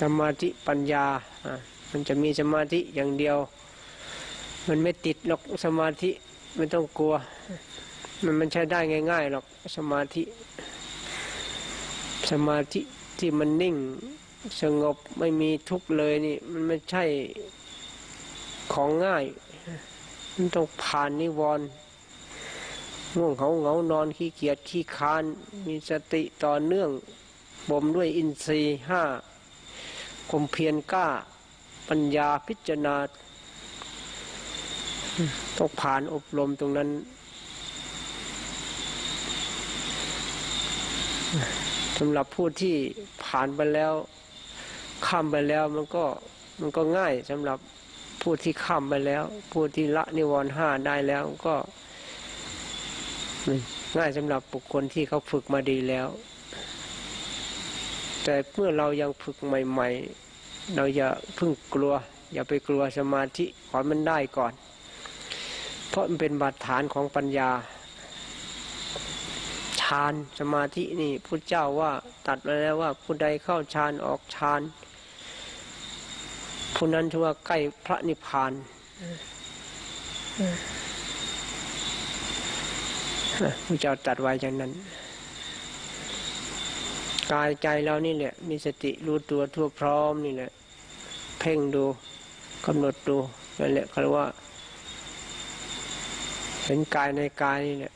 สมาธิปัญญามันจะมีสมาธิอย่างเดียวมันไม่ติดหรอกสมาธิไม่ต้องกลัวมันมันใช้ได้ง่ายๆหรอกสมาธิสมาธิที่มันนิ่งสงบไม่มีทุกข์เลยนี่มันไม่ใช่ของง่ายมันต้องผ่านนิวรณ์ง่วงเหงาเหงานอนขี้เกียจขี้คานมีสติต่อเนื่องบ่มด้วยอินทรีย์ห้าความเพียรกล้าปัญญาพิจารณาต้องผ่านอบรมตรงนั้นสำหรับผู้ที่ผ่านไปแล้วข้ามไปแล้วมันก็มันก็ง่ายสำหรับผู้ที่ข้ามไปแล้วผู้ที่ละนิวรณ์ห้าได้แล้วก็ง่ายสำหรับบุคคลที่เขาฝึกมาดีแล้วแต่เมื่อเรายังฝึกใหม่ๆเราอย่าเพิ่งกลัวอย่าไปกลัวสมาธิขอมันได้ก่อนเพราะมันเป็นบาดฐานของปัญญาฌานสมาธินี่พุทธเจ้าว่าตัดไว้แล้วว่าผู้ใดเข้าฌานออกฌานผู้นั้นถือว่าใกล้พระนิพพานพุทธเจ้าตัดไว้อย่างนั้นกายใจเรานี่แหละมีสติรู้ตัวทั่วพร้อมนี่แหละเพ่งดูกำหนดดูนั่นแหละเขาเรียกว่าเห็นกายในกายนี่แหละ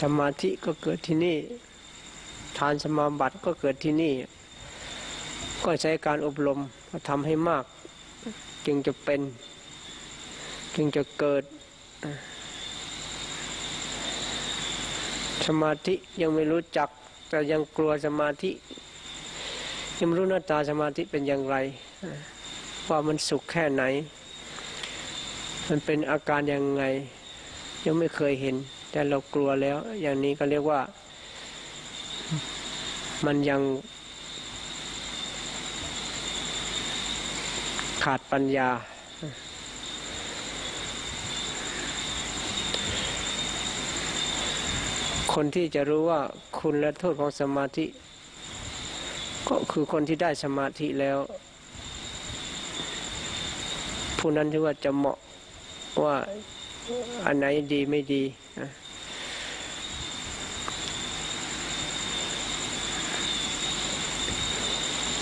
สมาธิก็เกิดที่นี่ฌานสมาบัติก็เกิดที่นี่ก็ใช้การอบรมทำให้มากจึงจะเป็นจึงจะเกิดสมาธิยังไม่รู้จักแต่ยังกลัวสมาธิยังไม่รู้หน้าตาสมาธิเป็นอย่างไรว่ามันสุขแค่ไหนมันเป็นอาการยังไงยังไม่เคยเห็นแต่เรากลัวแล้วอย่างนี้ก็เรียกว่า มันยังขาดปัญญาคนที่จะรู้ว่าคุณและโทษของสมาธิก็คือคนที่ได้สมาธิแล้วผู้นั้นที่ว่าจะเหมาะว่าอันไหนดีไม่ดี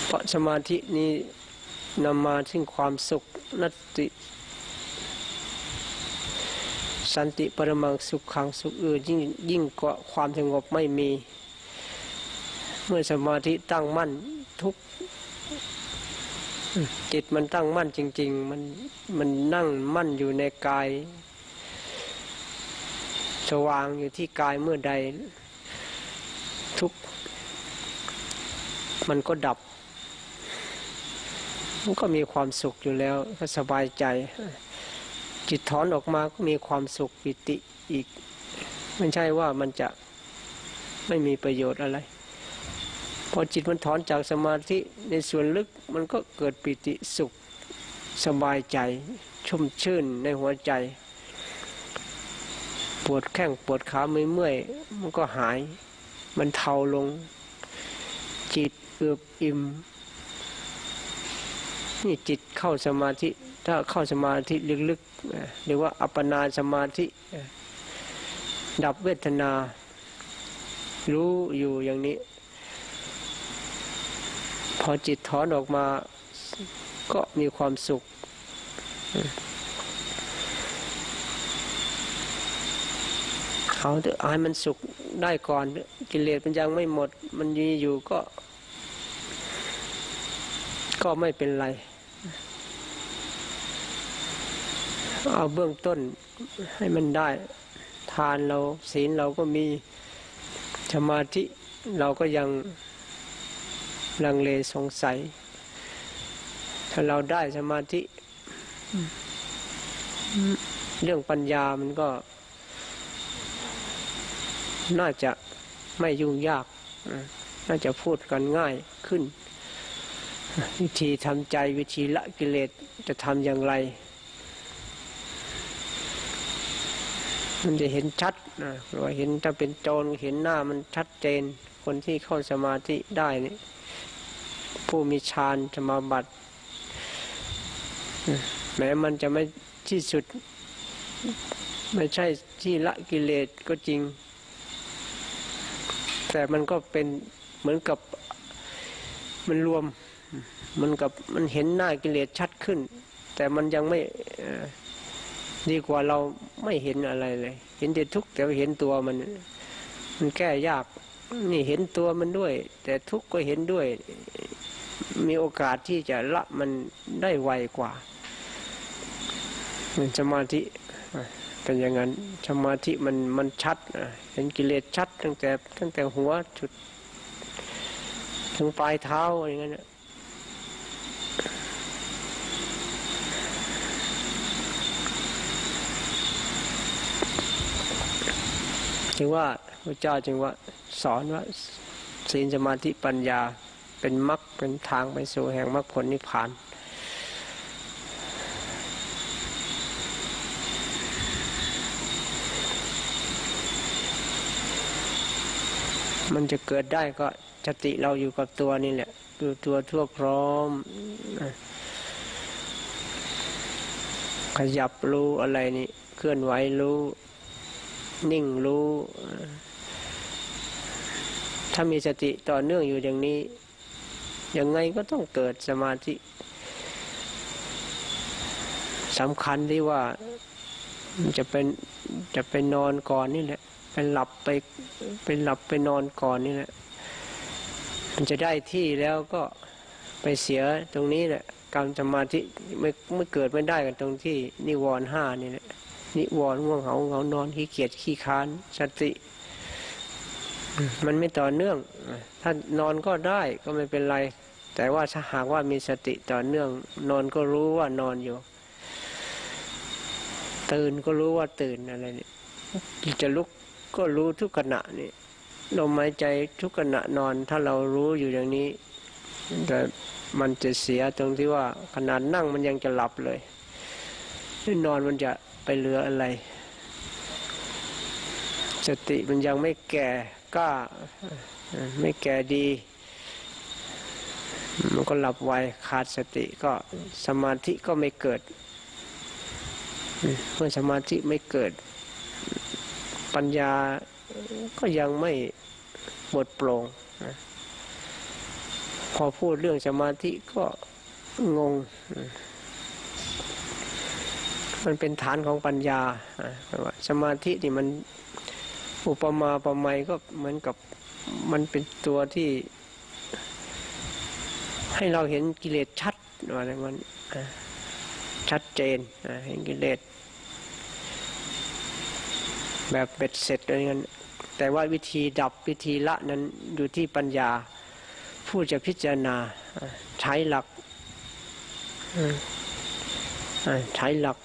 เพราะสมาธินี้นำมาซึ่งความสุขนัตติสันติปรมังสุขขังสุขอื่นยิ่งยิ่งกว่าความสงบไม่มีเมื่อสมาธิตั้งมั่นทุกจิตมันตั้งมั่นจริงๆมันมันนั่งมั่นอยู่ในกายสว่างอยู่ที่กายเมื่อใดทุกมันก็ดับมันก็มีความสุขอยู่แล้วก็สบายใจจิตถอนออกมาก็มีความสุขปิติอีกไม่ใช่ว่ามันจะไม่มีประโยชน์อะไรพอจิตมันถอนจากสมาธิในส่วนลึกมันก็เกิดปิติสุขสบายใจชุ่มชื่นในหัวใจปวดแข้งปวดขาเมื่อยๆมันก็หายมันเทาลงจิตเอือบอิ่มนี่จิตเข้าสมาธิถ้าเข้าสมาธิลึกๆหรือว่าอัปปนาสมาธิดับเวทนารู้อยู่อย่างนี้พอจิตถอนออกมาก็มีความสุขเขาเถอะให้มันสุขได้ก่อนกิเลสมันยังไม่หมดมันมีอยู่ก็ก็ไม่เป็นไรเอาเบื้องต้นให้มันได้ทานเราศีลเราก็มีสมาธิเราก็ยังลังเลสงสัยถ้าเราได้สมาธิเรื่องปัญญามันก็น่าจะไม่ยุ่งยากน่าจะพูดกันง่ายขึ้นวิธีทำใจวิธีละกิเลสจะทำอย่างไรมันจะเห็นชัดนะว่าเห็นถ้าเป็นโจรเห็นหน้ามันชัดเจนคนที่เข้าสมาธิได้นี่ผู้มีฌานสมาบัติแม้มันจะไม่ที่สุดไม่ใช่ที่ละกิเลสก็จริงแต่มันก็เป็นเหมือนกับมันรวมมันกับมันเห็นหน้ากิเลสชัดขึ้นแต่มันยังไม่ดีกว่าเราไม่เห็นอะไรเลยเห็นแต่ทุกข์แต่เห็นตัวมันมันแก้ยากนี่เห็นตัวมันด้วยแต่ทุกข์ก็เห็นด้วยมีโอกาสที่จะละมันได้ไวกว่าสมาธิเป็นอย่างนั้นสมาธิมันมันชัดเห็นกิเลสชัดตั้งแต่ตั้งแต่หัวจุดถึงปลายเท้าอย่างนั้นจึงว่าพระเจ้าจึงว่าสอนว่าศีลสมาธิปัญญาเป็นมรรคเป็นทางไปสู่แห่งมรรคผลนิพพานมันจะเกิดได้ก็สติเราอยู่กับตัวนี่แหละอยู่ตัวทั่วพร้อมขยับรู้อะไรนี่เคลื่อนไหวรู้นิ่งรู้ถ้ามีสติต่อเนื่องอยู่อย่างนี้ยังไงก็ต้องเกิดสมาธิสำคัญที่ว่าจะเป็นจะไปนอนก่อนนี่แหละไปหลับไปไปหลับไปนอนก่อนนี่แหละมันจะได้ที่แล้วก็ไปเสียตรงนี้แหละการสมาธิไม่ไม่เกิดไม่ได้กันตรงที่นิวรณ์ห้านี่แหละนิวรณ์ง่วงเหงาเหงานอนขี้เกียจขี้ค้านสติมันไม่ต่อเนื่องถ้านอนก็ได้ก็ไม่เป็นไรแต่ว่าถ้าหากว่ามีสติต่อเนื่องนอนก็รู้ว่านอนอยู่ตื่นก็รู้ว่าตื่นอะไรเนี่ยจะลุกก็รู้ทุกขณะนี่ ลมหายใจทุกขณะนอนถ้าเรารู้อยู่อย่างนี้แต่มันจะเสียตรงที่ว่าขนาดนั่งมันยังจะหลับเลยนอนมันจะไปเหลืออะไรสติมันยังไม่แก่กล้าไม่แก่ดีมันก็หลับไวขาดสติก็สมาธิก็ไม่เกิดเมื่อสมาธิไม่เกิดปัญญาก็ยังไม่หมดโปร่งพอพูดเรื่องสมาธิก็งงมันเป็นฐานของปัญญาสมาธินี่มันอุปมาอุปไมยก็เหมือนกับมันเป็นตัวที่ให้เราเห็นกิเลสชัดอะไรมันชัดเจนเห็นกิเลสแบบเบ็ดเสร็จอะไรเงี้ยแต่ว่าวิธีดับวิธีละนั้นอยู่ที่ปัญญาผู้จะพิจารณาใช้หลักใช้หลัก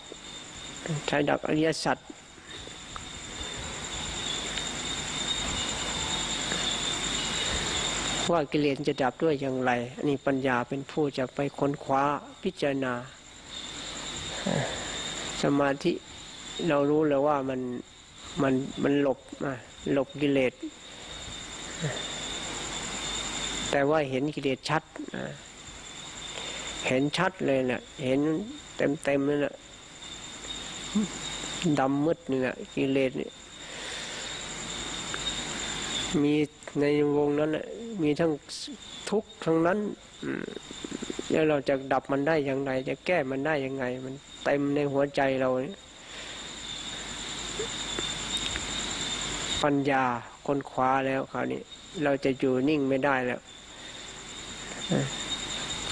ใช้หลักอริยสัจว่ากิเลสจะดับด้วยอย่างไรอันนี้ปัญญาเป็นผู้จะไปค้นคว้าพิจารณาสมาธิเรารู้แล้วว่ามันมันมันหลบหลบกิเลสแต่ว่าเห็นกิเลสชัดเห็นชัดเลยแหละเห็นเต็มเต็มเลยแหละดำมืดนี่แหละกิเลสนี่มีในวงนั้นมีทั้งทุกข์ทั้งนั้นแล้วเราจะดับมันได้อย่างไรจะแก้มันได้ยังไงมันเต็มในหัวใจเราปัญญาค้นคว้าแล้วคราวนี้เราจะอยู่นิ่งไม่ได้แล้ว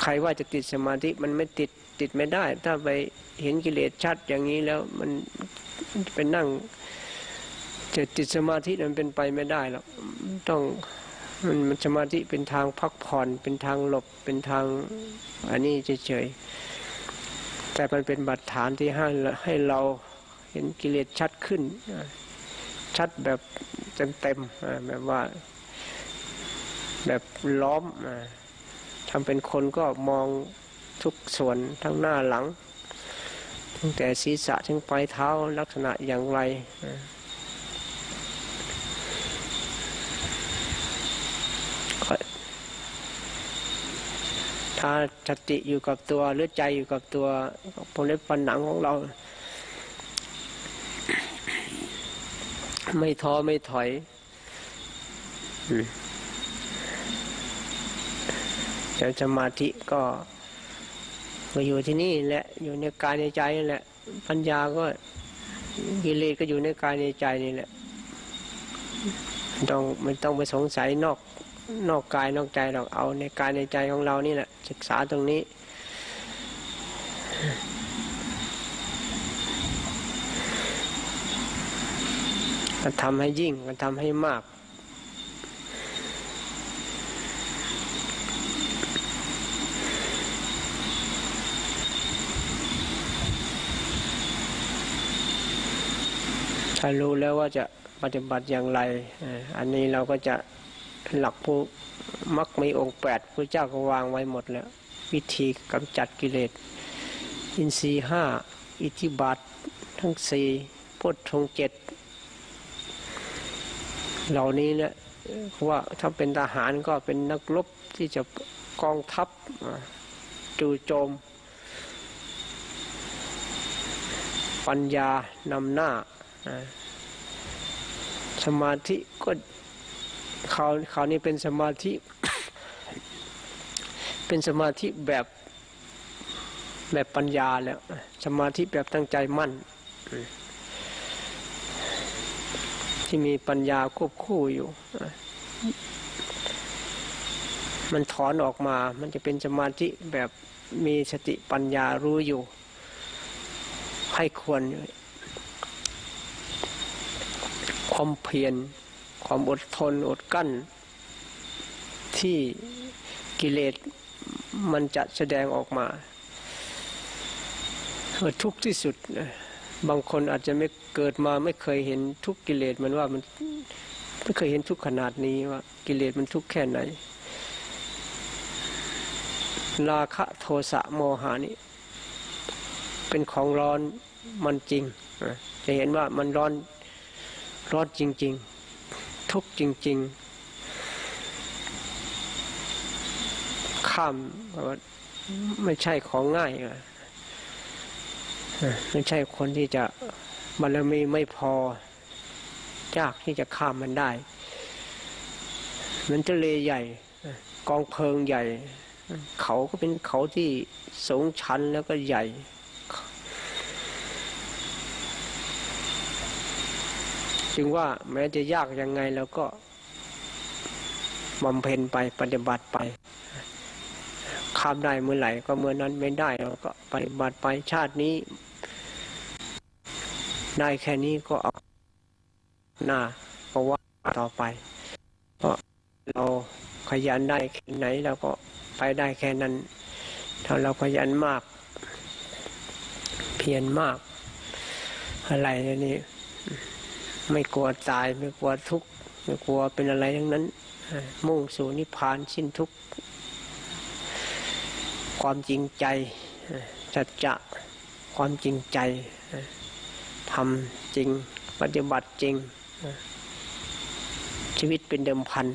ใครว่าจะติดสมาธิมันไม่ติดติดไม่ได้ถ้าไปเห็นกิเลสชัดอย่างนี้แล้วมันเป็นนั่งจะติดสมาธิมันเป็นไปไม่ได้หรอกต้องมันสมาธิเป็นทางพักผ่อนเป็นทางหลบเป็นทางอันนี้เฉยๆแต่มันเป็นบาดฐานที่ให้ให้เราเห็นกิเลสชัดขึ้นชัดแบบเต็มๆแบบว่าแบบล้อมทำเป็นคนก็มองทุกส่วนทั้งหน้าหลังตั้งแต่ศีรษะถึงปลายเท้าลักษณะอย่างไรถ้าสติอยู่กับตัวหรือใจอยู่กับตัวผลผลหนังของเราไม่ท้อไม่ถอยแต่สมาธิก็มาอยู่ที่นี่แหละอยู่ในกายในใจนี่แหละปัญญาก็กิเลสก็อยู่ในกายในใจนี่แหละต้องไม่ต้องไปสงสัยนอกนอกกายนอกใจเราเอาในกายในใจของเรานี่แหละศึกษาตรงนี้มันทำให้ยิ่งมันทำให้มากถ้ารู้แล้วว่าจะปฏิบัติอย่างไรอันนี้เราก็จะหลักผู้มักมีองค์แปดพระเจ้าก็วางไว้หมดแล้ววิธีกำจัดกิเลสอินทรีย์ห้าอิทธิบาททั้งสี่โพชฌงค์เจ็ดเหล่านี้เนี่ยว่าถ้าเป็นทหารก็เป็นนักรบที่จะกองทัพจู่โจมปัญญานำหน้าสมาธิก็เขาเขานี่เป็นสมาธิ เป็นสมาธิแบบแบบปัญญาแล้วสมาธิแบบตั้งใจมั่น ที่มีปัญญาควบคู่อยู่มันถอนออกมามันจะเป็นสมาธิแบบมีสติปัญญารู้อยู่ให้ควรความเพียรความอดทนอดกั้นที่กิเลสมันจะแสดงออกมาทุกข์ที่สุดบางคนอาจจะไม่เกิดมาไม่เคยเห็นทุกข์กิเลสมันว่ามัน ไม่เคยเห็นทุกขนาดนี้ว่ากิเลสมันทุกข์แค่ไหนราคะโทสะโมหะนี่เป็นของร้อนมันจริงจะเห็นว่ามันร้อนร้อนจริงๆทุกข์จริงๆข้ามไม่ใช่ของง่ายไม่ใช่คนที่จะบารมีไม่พอยากที่จะข้ามมันได้มันทะเลใหญ่กองเพลิงใหญ่เขาก็เป็นเขาที่สูงชันแล้วก็ใหญ่จึงว่าแม้จะยากยังไงเราก็บำเพ็ญไปปฏิบัติไปข้ามได้เมื่อไหร่ก็เมื่อนั้นไม่ได้เราก็ปฏิบัติไปชาตินี้ได้แค่นี้ก็เอาหน้าก็ว่าต่อไปเพราะเราขยันได้แค่ไหนเราก็ไปได้แค่นั้นถ้าเราขยันมากเพียรมากอะไรนี่ไม่กลัวตายไม่กลัวทุกข์ไม่กลัวเป็นอะไรทั้งนั้นมุ่งสู่นิพพานสิ้นทุกข์ความจริงใจสัจจะความจริงใจทำจริงปฏิบัติจริงชีวิตเป็นเดิมพัน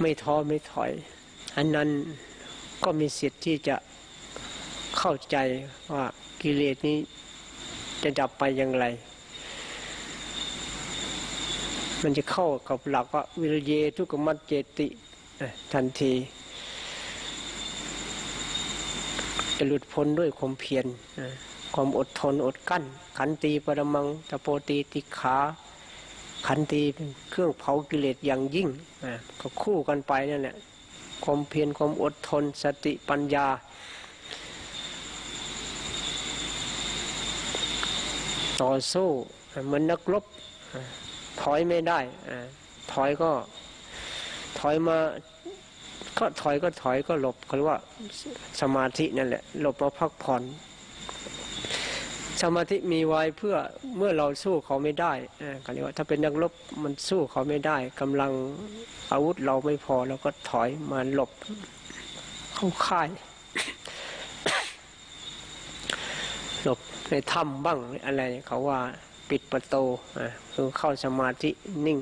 ไม่ท้อไม่ถอยอันนั้นก็มีสิทธิ์ที่จะเข้าใจว่ากิเลสนี้จะดับไปอย่างไรมันจะเข้ากับหลักว่าวิริยะทุกขมัจเจติทันทีจะหลุดพ้นด้วยความเพียรความอดทนอดกั้นขันติปรมังตโปตีติขาขันติเป็นเครื่องเผากิเลสอย่างยิ่งก็คู่กันไปนั่นแหละความเพียรความอดทนสติปัญญาต่อสู้เหมือนนักรบถอยไม่ได้ถอยก็ถอยมาก็ถอยก็ถอยก็หลบเขาเรียกว่าสมาธินั่นแหละหลบมาพักผ่อนสมาธิมีไว้เพื่อเมื่อเราสู้เขาไม่ได้เขาเรียกว่าถ้าเป็นนักรบมันสู้เขาไม่ได้กำลังอาวุธเราไม่พอเราก็ถอยมาหลบเข้าค่าย หลบในถ้ำบ้างอะไรเขาว่าปิดประตูคือเข้าสมาธินิ่ง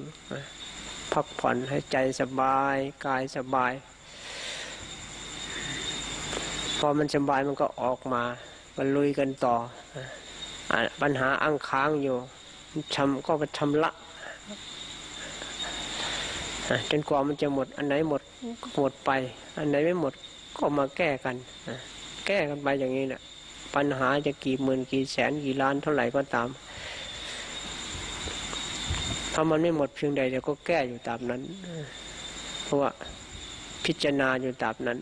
พักผ่อนให้ใจสบายกายสบายพอมันสบายมันก็ออกมาก็ลุยกันต่อปัญหาอั้งค้างอยู่ชำก็ไปชำละจนกว่ามันจะหมดอันไหนหมดหมดไปอันไหนไม่หมดก็มาแก้กันแก้กันไปอย่างนี้แหละปัญหาจะกี่หมื่นกี่แสนกี่ล้านเท่าไหร่ก็ตามถ้ามันไม่หมดเพียงใดเดี๋ยวก็แก้อยู่ตามนั้นเพราะว่าพิจารณาอยู่ตามนั้น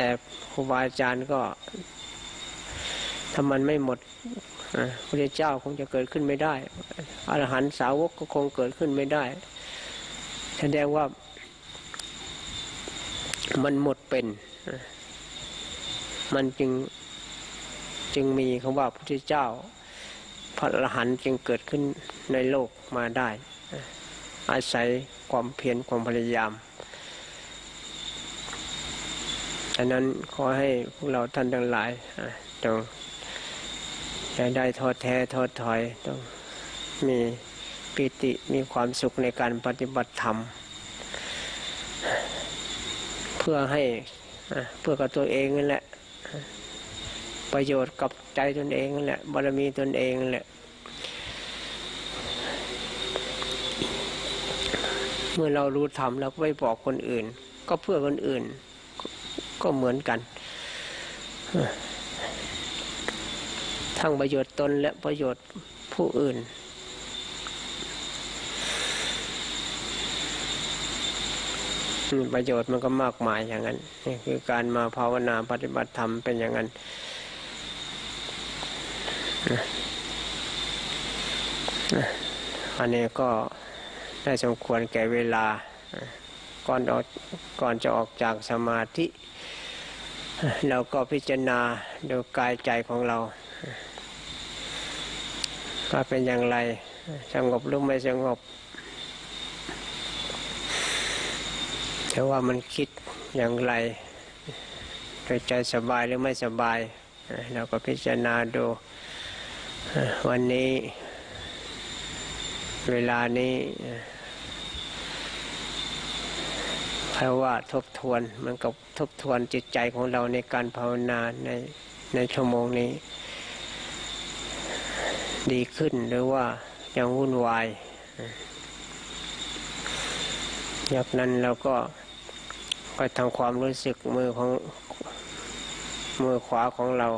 แต่ครูบาอาจารย์ก็ถ้ามันไม่หมดพระพุทธเจ้าคงจะเกิดขึ้นไม่ได้อรหันต์สาวกก็คงเกิดขึ้นไม่ได้แสดงว่ามันหมดเป็นมันจึงจึงมีคำว่าพระพุทธเจ้าพระอรหันต์จึงเกิดขึ้นในโลกมาได้อาศัยความเพียรความพยายามฉะนั้นขอให้พวกเราท่านทั้งหลายต้องอย่าได้ท้อแท้ท้อถอยต้องมีปิติมีความสุขในการปฏิบัติธรรมเพื่อให้เพื่อกับตัวเองนั่นแหละประโยชน์กับใจตนเองนั่นแหละบารมีตนเองนั่นแหละเมื่อเรารู้ธรรมแล้วก็ไปบอกคนอื่นก็เพื่อคนอื่นก็เหมือนกันทั้งประโยชน์ตนและประโยชน์ผู้อื่นประโยชน์มันก็มากมายอย่างนั้นนี่คือการมาภาวนาปฏิบัติธรรมเป็นอย่างนั้นอันนี้ก็ได้สมควรแก่เวลาก่อนออกก่อนจะออกจากสมาธิ เราก็พิจารณาดูกายใจของเราว่าเป็นอย่างไรสงบหรือไม่สงบแต่ว่ามันคิดอย่างไรใจสบายหรือไม่สบายเราก็พิจารณาดูวันนี้เวลานี้เพราะว่าทบทวนมันกับทบทวนจิตใจของเราในการภาวนาในในชั่วโมงนี้ดีขึ้นหรือว่ายังวุ่นวายจากนั้นเราก็ก็ทำความรู้สึกมือของมือขวาของเรา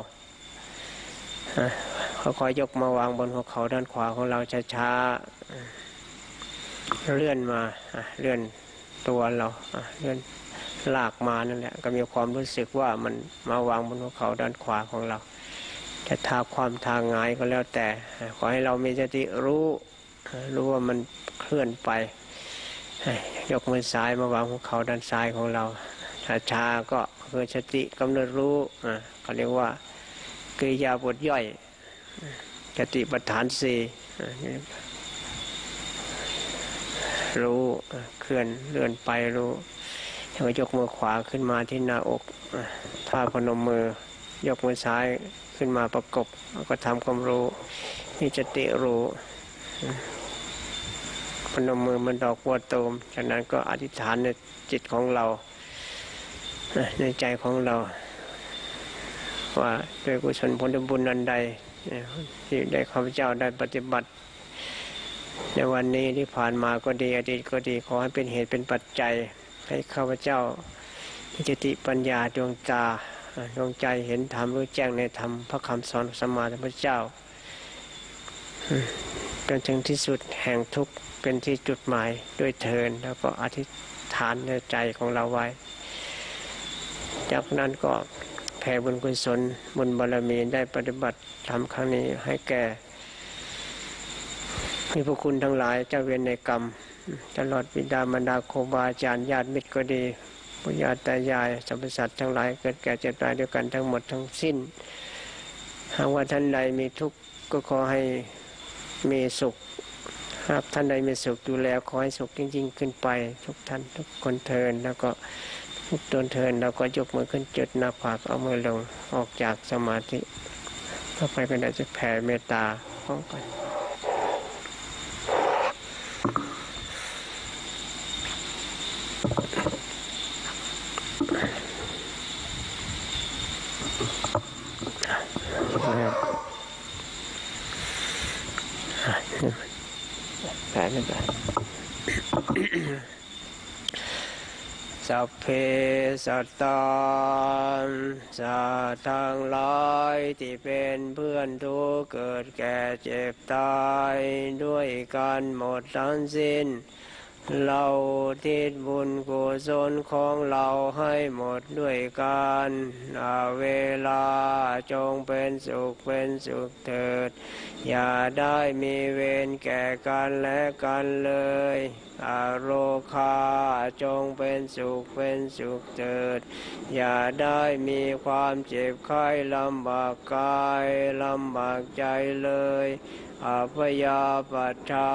เขาค่อยยกมาวางบนหัวเข่าด้านขวาของเราช้าๆเลื่อนมาเลื่อนตัวเราเลื่อนลากมานั่นแหละก็มีความรู้สึกว่ามันมาวางบนหัวเข่าด้านขวาของเราจะทาความทางหงายก็แล้วแต่ขอให้เรามีสติรู้รู้ว่ามันเคลื่อนไปยกมือซ้ายมาวางหัวเข่าด้านซ้ายของเราช้าๆก็คือสติกำหนดรู้เขาเรียกว่ากิริยาบทย่อยสติปัฏฐานสี่รู้เคลื่อนเลื่อนไปรู้ยกมือขวาขึ้นมาที่หน้าอกท่าพนมมือยกมือซ้ายขึ้นมาประกบก็ทำความรู้นี่สติรู้พนมมือมันดอกบัวตูมจากนั้นก็อธิษฐานในจิตของเราในใจของเราว่าด้วยกุศลผลบุญอันใดที่ได้ข้าพเจ้าได้ปฏิบัติในวันนี้ที่ผ่านมาก็ดีอดีตก็ดีขอให้เป็นเหตุเป็นปัจจัยให้ข้าพเจ้ามีจิตปัญญาดวงตาดวงใจเห็นธรรมรู้แจ้งในธรรมพระคำสอนของสัมมาสัมพุทธเจ้าจนถึงที่สุดแห่งทุกข์เป็นที่จุดหมายด้วยเทินแล้วก็อธิษฐานในใจของเราไว้จากนั้นก็แผ่บุญกุศลบุญบารมีได้ปฏิบัติทำครั้งนี้ให้แก่มีพระคุณทั้งหลายเจ้าเวรในกรรมตลอดบิดามารดาครูบาอาจารย์ญาติมิตรก็ดีปุญญาตายายสรรพสัตว์ทั้งหลายเกิดแก่เจ็บตายด้วยกันทั้งหมดทั้งสิ้นหากว่าท่านใดมีทุกข์ก็ขอให้มีสุขหากท่านใดมีสุขอยู่แล้วขอให้สุขจริงๆขึ้นไปทุกท่านทุกคนเทินแล้วก็ตนเทินเราก็ยกมือขึ้นจุดหน้าผากเอามือลงออกจากสมาธิต่อไปก็ได้จะแผ่เมตตาของกันแผ่เมตตาสัพเพสัตตาสัตว์ทั้งหลายที่เป็นเพื่อนทุกข์เกิดแก่เจ็บตายด้วยกันหมดทั้งสิ้นเราทิศบุญกุศลของเราให้หมดด้วยกันอาเวลาจงเป็นสุขเป็นสุขเถิดอย่าได้มีเวรแก่กันและกันเลยอโรคาจงเป็นสุขเป็นสุขเถิดอย่าได้มีความเจ็บไข้ลำบากกายลำบากใจเลยอัพยาปัชชา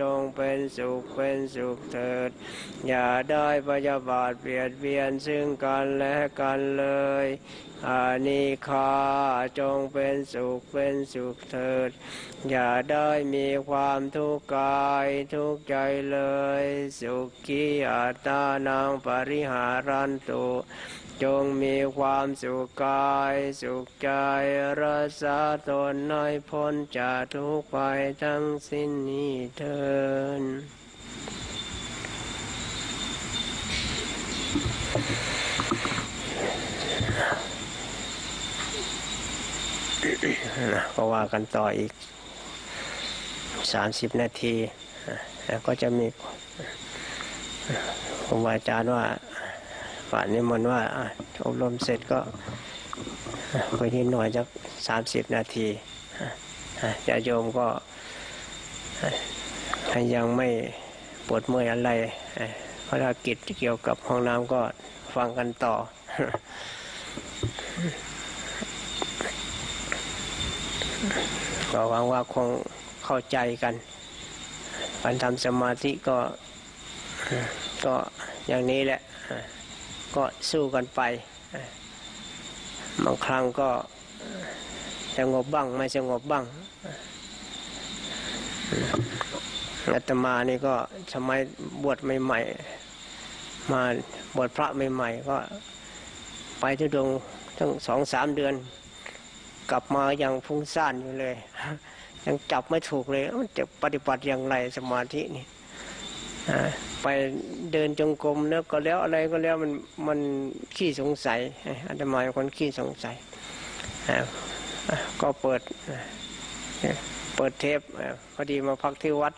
จงเป็นสุขเป็นสุขเถิดอย่าได้พยาบาทเบียดเบียนซึ่งกันและกันเลยอานิฆาจงเป็นสุขเป็นสุขเถิดอย่าได้มีความทุกข์กายทุกข์ใจเลยสุขีอัตตานังปริหารันตุจงมีความสุขกายสุขใจรักษาตนให้พ้นจากทุกข์ภัยทั้งสิ้นนี้เถิดก็ว่ากันต่ออีกสามสิบนาทีแล้วก็จะมีครูบาอาจารย์ว่าฝ่ายนิมนต์ว่าอบรมเสร็จก็ไปนิดหน่อยสักสามสิบนาทีญาติโยมก็ยังไม่ปวดเมื่อยอะไรภารกิจเกี่ยวกับห้องน้ำก็ฟังกันต่อ ก็หวังว่าคงเข้าใจกันการทำสมาธิก็ก็อย่างนี้แหละก็สู้กันไปบางครั้งก็สงบบ้างไม่สงบบ้างอาตมานี่ก็สมัยบวชใหม่ๆมาบวชพระใหม่ๆก็ไปทุดงทั้งสองสามเดือนกลับมายังฟุ้งซ่านอยู่เลยยังจับไม่ถูกเลยจะปฏิบัติอย่างไรสมาธินี่ไปเดินจงกรมแล้วก็แล้วอะไรก็แล้วมันมันขี้สงสัยอาตมาเป็นคนขี้สงสัยก็เปิดเปิดเทปพอดีมาพักที่วัด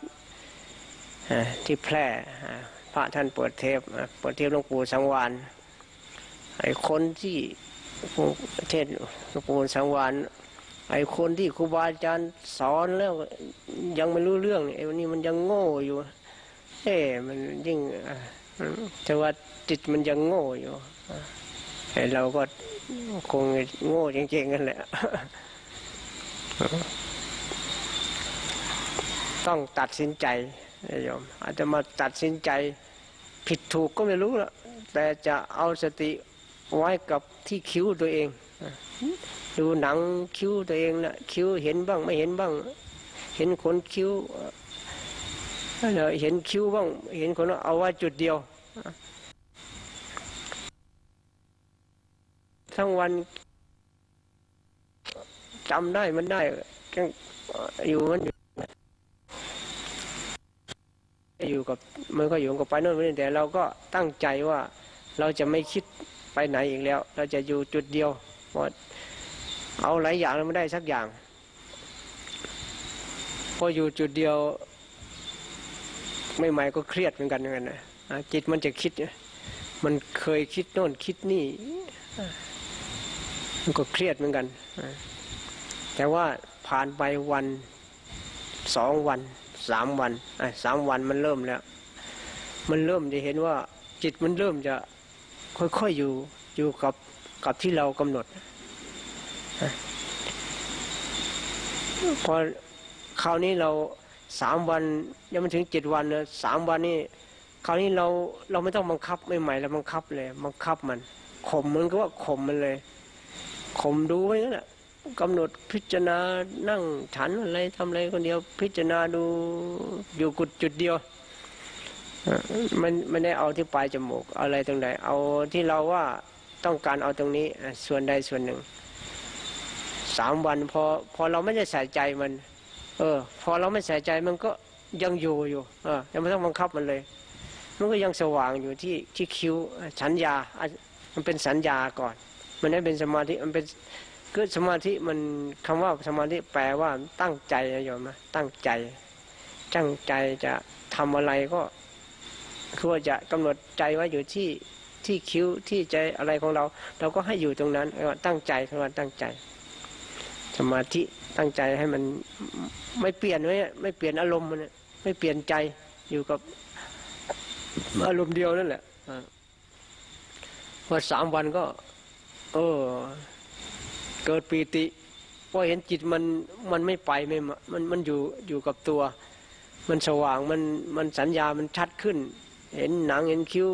ที่แพร่พระท่านเปิดเทปเปิดเทปหลวงปู่สังวานไอ้คนที่เทศหลวงปู่สังวานไอ้คนที่ครูบาอาจารย์สอนแล้วยังไม่รู้เรื่องไอ้วันนี้มันยังโง่อยู่เอ้มันยิ่งแต่ว่าจิตมันยังโง่อยู่ไอ้เราก็คงโง่จริงๆกันแหละต้องตัดสินใจโยมอาจจะมาตัดสินใจผิดถูกก็ไม่รู้ละแต่จะเอาสติไว้กับที่คิ้วตัวเองดูหนังคิ้วตัวเองนะคิ้วเห็นบ้างไม่เห็นบ้างเห็นขนคิ้วเห็นคิ้วบ้างเห็นขนเอาว่าจุดเดียวทั้งวันจำได้มันได้อยู่มันอยู่กับมันก็อยู่กับไปโน่นไปนี่แต่เราก็ตั้งใจว่าเราจะไม่คิดไปไหนอีกแล้วเราจะอยู่จุดเดียวหมดเอาหลายอย่างเราไม่ได้สักอย่างพออยู่จุดเดียวไม่หมายก็เครียดเหมือนกันเหมือนกันนะจิตมันจะคิดมันเคยคิดโน่นคิดนี่มันก็เครียดเหมือนกันแต่ว่าผ่านไปวันสองวันสามวันไอ้สามวันมันเริ่มแล้วมันเริ่มจะเห็นว่าจิตมันเริ่มจะค่อยๆอยู่อยู่กับกับที่เรากำหนดพอคราวนี้เราสามวันยังไม่ถึงเจ็ดวันนะสามวันนี่คราวนี้เราเราไม่ต้องบังคับใหม่ๆแล้วบังคับเลยบังคับมันข่มมันก็ว่าข่มมันเลยข่มดูไว้นั่นแหละกำหนดพิจารณานั่งฉันอะไรทำอะไรคนเดียวพิจารณาดูอยู่กุดจุดเดียวมันไม่ได้เอาที่ปลายจมูกอะไรตรงไหนเอาที่เราว่าต้องการเอาตรงนี้ส่วนใดส่วนหนึ่งสามวันพอพอเราไม่ได้ใส่ใจมันเออพอเราไม่ใส่ใจมันก็ยังอยู่อยู่เออยังไม่ต้องบังคับมันเลยมันก็ยังสว่างอยู่ที่ที่คิ้วสัญญามันเป็นสัญญาก่อนมันไม่เป็นสมาธิมันเป็นคือสมาธิมันคำว่าสมาธิแปลว่าตั้งใจนะโยมนะตั้งใจตั้งใจจะทำอะไรก็คือว่าจะกำหนดใจไว้อยู่ที่ที่คิ้วที่ใจอะไรของเราเราก็ให้อยู่ตรงนั้นตั้งใจคำว่าตั้งใจสมาธิตั้งใจให้มันไม่เปลี่ยนไว้ไม่เปลี่ยนอารมณ์มันไม่เปลี่ยนใจอยู่กับอารมณ์เดียวนั่นแหละพอสามวันก็เออเกิดปีติพอเห็นจิตมันมันไม่ไปไม่มันมันอยู่อยู่กับตัวมันสว่างมันมันสัญญามันชัดขึ้นเห็นหนังเห็นคิ้ว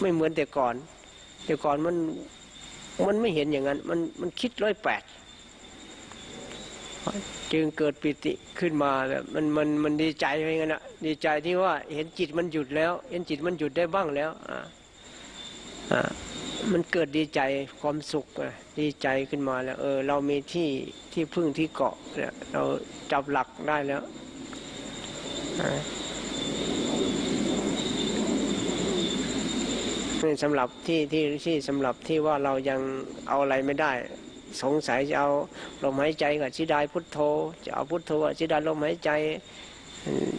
ไม่เหมือนแต่ก่อนแต่ก่อนมันมันไม่เห็นอย่างนั้นมันมันคิดร้อยแปดจึงเกิดปีติขึ้นมาแบบมันมันมันดีใจไปงั้นอ่ะดีใจที่ว่าเห็นจิตมันหยุดแล้วเห็นจิตมันหยุดได้บ้างแล้วอ่าอ่ามันเกิดดีใจความสุขดีใจขึ้นมาแล้วเออเรามีที่ที่พึ่งที่เกาะเนี่ยเราจับหลักได้แล้วนี่สำหรับที่ที่ที่สำหรับที่ว่าเรายังเอาอะไรไม่ได้สงสัยจะเอาลมหายใจกับชิดายพุทโธจะเอาพุทโธกับชิดายลมหายใจ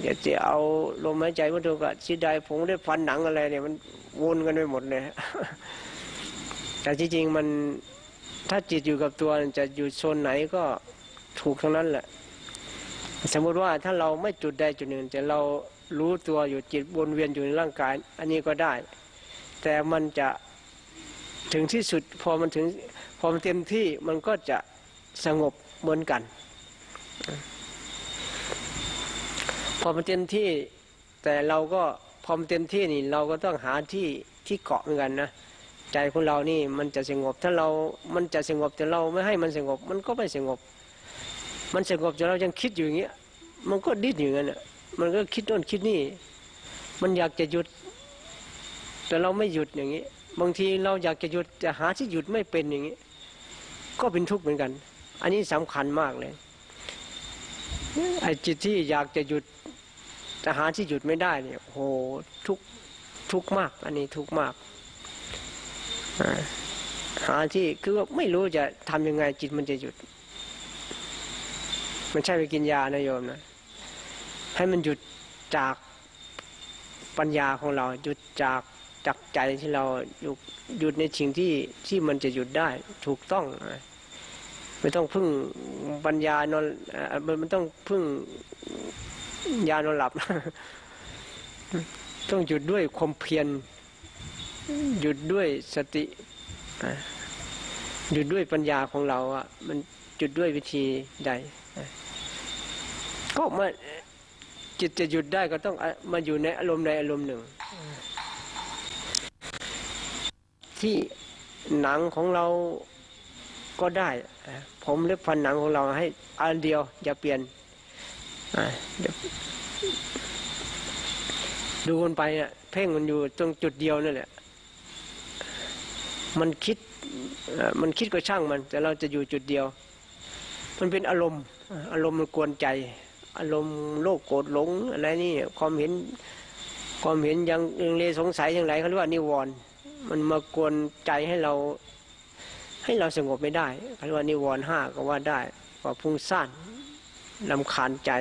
จะจะเอาลมหายใจพุทโธกับชิดายผงได้ฟันหนังอะไรเนี่ยมันวนกันไปหมดเลยแต่จริงๆมันถ้าจิตอยู่กับตัวจะอยู่โซนไหนก็ถูกทั้งนั้นแหละสมมติว่าถ้าเราไม่จุดใดจุดหนึ่งแต่เรารู้ตัวอยู่จิตวนเวียนอยู่ในร่างกายอันนี้ก็ได้แต่มันจะถึงที่สุดพอมันถึงพอมันเต็มที่มันก็จะสงบ เหมือนกันพอมันเต็มที่แต่เราก็พอมันเต็มที่นี่เราก็ต้องหาที่ที่เกาะเหมือนกันนะใจของเรานี่มันจะสงบถ้าเรามันจะสงบแต่เราไม่ให้มันสงบมันก็ไม่สงบมันสงบจนเรายังคิดอยู่อย่างเงี้ยมันก็ดิ้นอยู่งั้นน่ะมันก็คิดโน่นคิดนี่มันอยากจะหยุดแต่เราไม่หยุดอย่างนี้บางทีเราอยากจะหยุดจะหาที่หยุดไม่เป็นอย่างนี้ก็เป็นทุกข์เหมือนกันอันนี้สำคัญมากเลยไอ้จิตที่อยากจะหยุดจะหาที่หยุดไม่ได้เนี่ยโหทุกทุกมากอันนี้ทุกมากหาที่คือไม่รู้จะทำยังไงจิตมันจะหยุดมันใช่ไปกินยานะโยมนะให้มันหยุดจากปัญญาของเราหยุดจากจากใจที่เราหยุดในสิ่งที่ที่มันจะหยุดได้ถูกต้องไม่ต้องพึ่งปัญญานอนมันต้องพึ่งยานอนหลับต้องหยุดด้วยความเพียรหยุดด้วยสติหยุดด้วยปัญญาของเราอ่ะมันหยุดด้วยวิธีใดก็มาจิตจะหยุดได้ก็ต้องมาอยู่ในอารมณ์ใดอารมณ์หนึ่งที่หนังของเราก็ได้ผมเล็บฟันหนังของเราให้อันเดียวอย่าเปลี่ยนดูมันไปเนี่ยเพ่งมันอยู่ตรงจุดเดียวนี่แหละมันคิดมันคิดก็ช่างมันแต่เราจะอยู่จุดเดียวมันเป็นอารมณ์อารมณ์มันกวนใจอารมณ์โลภโกรธหลงอะไรนี่ความเห็นความเห็นยังยังเลสงสัยอย่างไรเขาเรียกว่านิวรณ์มันมากวนใจให้เราให้เราสงบไม่ได้เขาเรียกว่านิวรณ์ห้าก็ว่าได้ว่าพุ่งสั้นลำคาญใจ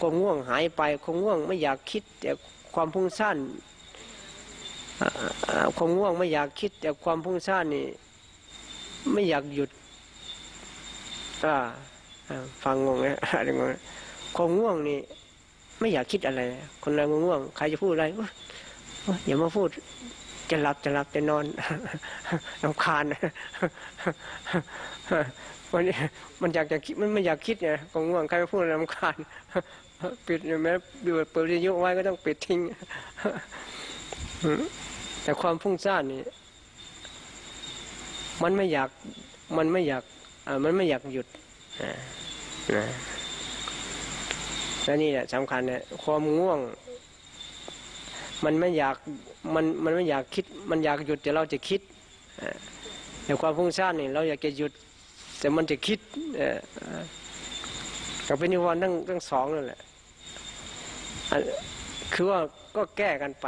ความง่วงหายไปความง่วงไม่อยากคิดแต่ความพุ่งสั้นความง่วงไม่อยากคิดแต่ความพุ่งสั้นนี่ไม่อยากหยุดอ่าฟังงงนะอะไรงงความง่วงนี่ไม่อยากคิดอะไรคนเราง่วงใครจะพูดอะไรอย่ามาพูดจะหลับจะหลับจะนอนรำคาญวันนี้มันอยากจะคิดมันไม่อยากคิดไงความง่วงใครจะพูดรำคาญปิดแม้ดูเปิดยกไว้ก็ต้องปิดทิ้งแต่ความฟุ้งซ่านนี่มันไม่อยากมันไม่อยากมันไม่อยากหยุดและนี่แหละสำคัญเนี่ยความง่วงมันไม่อยากมันมันไม่อยากคิดมันอยากหยุดแต่เราจะคิดแต่ความฟุ้งซ่านนี่เราอยากจะหยุดแต่มันจะคิดก็เป็นนิวรณ์ทั้งทั้งสองนั่นแหละคือว่าก็แก้กันไป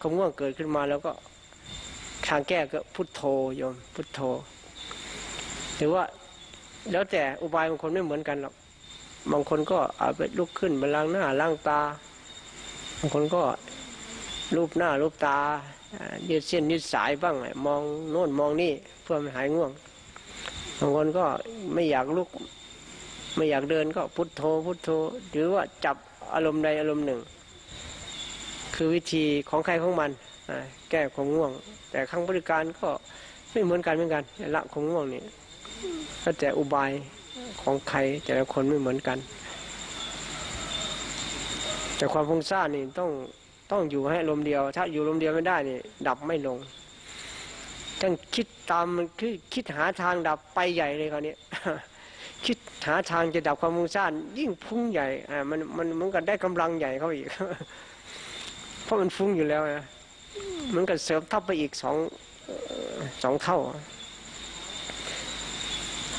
ความง่วงเกิดขึ้นมาแล้วก็ทางแก้ก็พุทโธโยมพุทโธหรือว่าแล้วแต่อุบายบางคนไม่เหมือนกันหรอกบางคนก็เอาไปลุกขึ้นมาล้างหน้าล้างตาบางคนก็ลูบหน้าลูบตายืดเส้นยืดสายบ้างมองโน่นมองนี่เพื่อมันหายง่วงบางคนก็ไม่อยากลุกไม่อยากเดินก็พุทโธพุทโธหรือว่าจับอารมณ์ใดอารมณ์หนึ่งคือวิธีของใครของมันแก้ความง่วงแต่ข้างบริการก็ไม่เหมือนกันเหมือนกันละความง่วงนี่ก็แต่อุบายของใครแต่ละคนไม่เหมือนกันแต่ความฟุ้งซ่านนี่ต้องต้องอยู่ให้ลมเดียวถ้าอยู่ลมเดียวไม่ได้นี่ดับไม่ลงต้องคิดตามมันคือคิดหาทางดับไปใหญ่เลยคราวนี้ คิดหาทางจะดับความฟุ้งซ่านยิ่งพุ่งใหญ่อ่ามันมันเหมือนกันได้กำลังใหญ่เข้าอีก เพราะมันฟุ้งอยู่แล้วนะมันก็เสริมทับไปอีกสองสองเท่า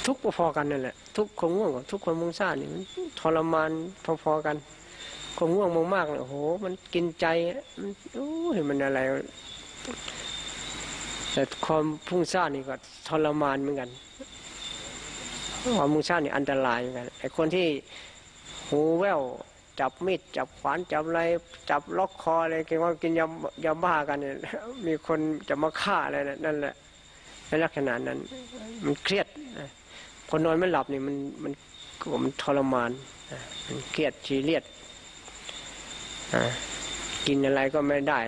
ทุกพอๆกันนั่นแหละทุกความง่วงกับทุกความฟุ้งซ่านนี่มันทรมานพอๆกันความง่วงมากๆเนี่ยโหมันกินใจมันโอ้ยมันอะไรแต่ความฟุ้งซ่านนี่ก็ทรมานเหมือนกันความฟุ้งซ่านนี่อันตรายเหมือนกันไอ้คนที่หูแว่วจับมีดจับขวานจับอะไรจับล็อกคออะไรกินว่ากินยายาบ้ากันเนี่ยมีคนจะมาฆ่าอะไรนั่นแหละในลักษณะนั้นมันเครียดคนนอนไม่หลับนี่มันมันมันทรมานมันเครียดชีเลียดกินอะไรก็ไม่ได้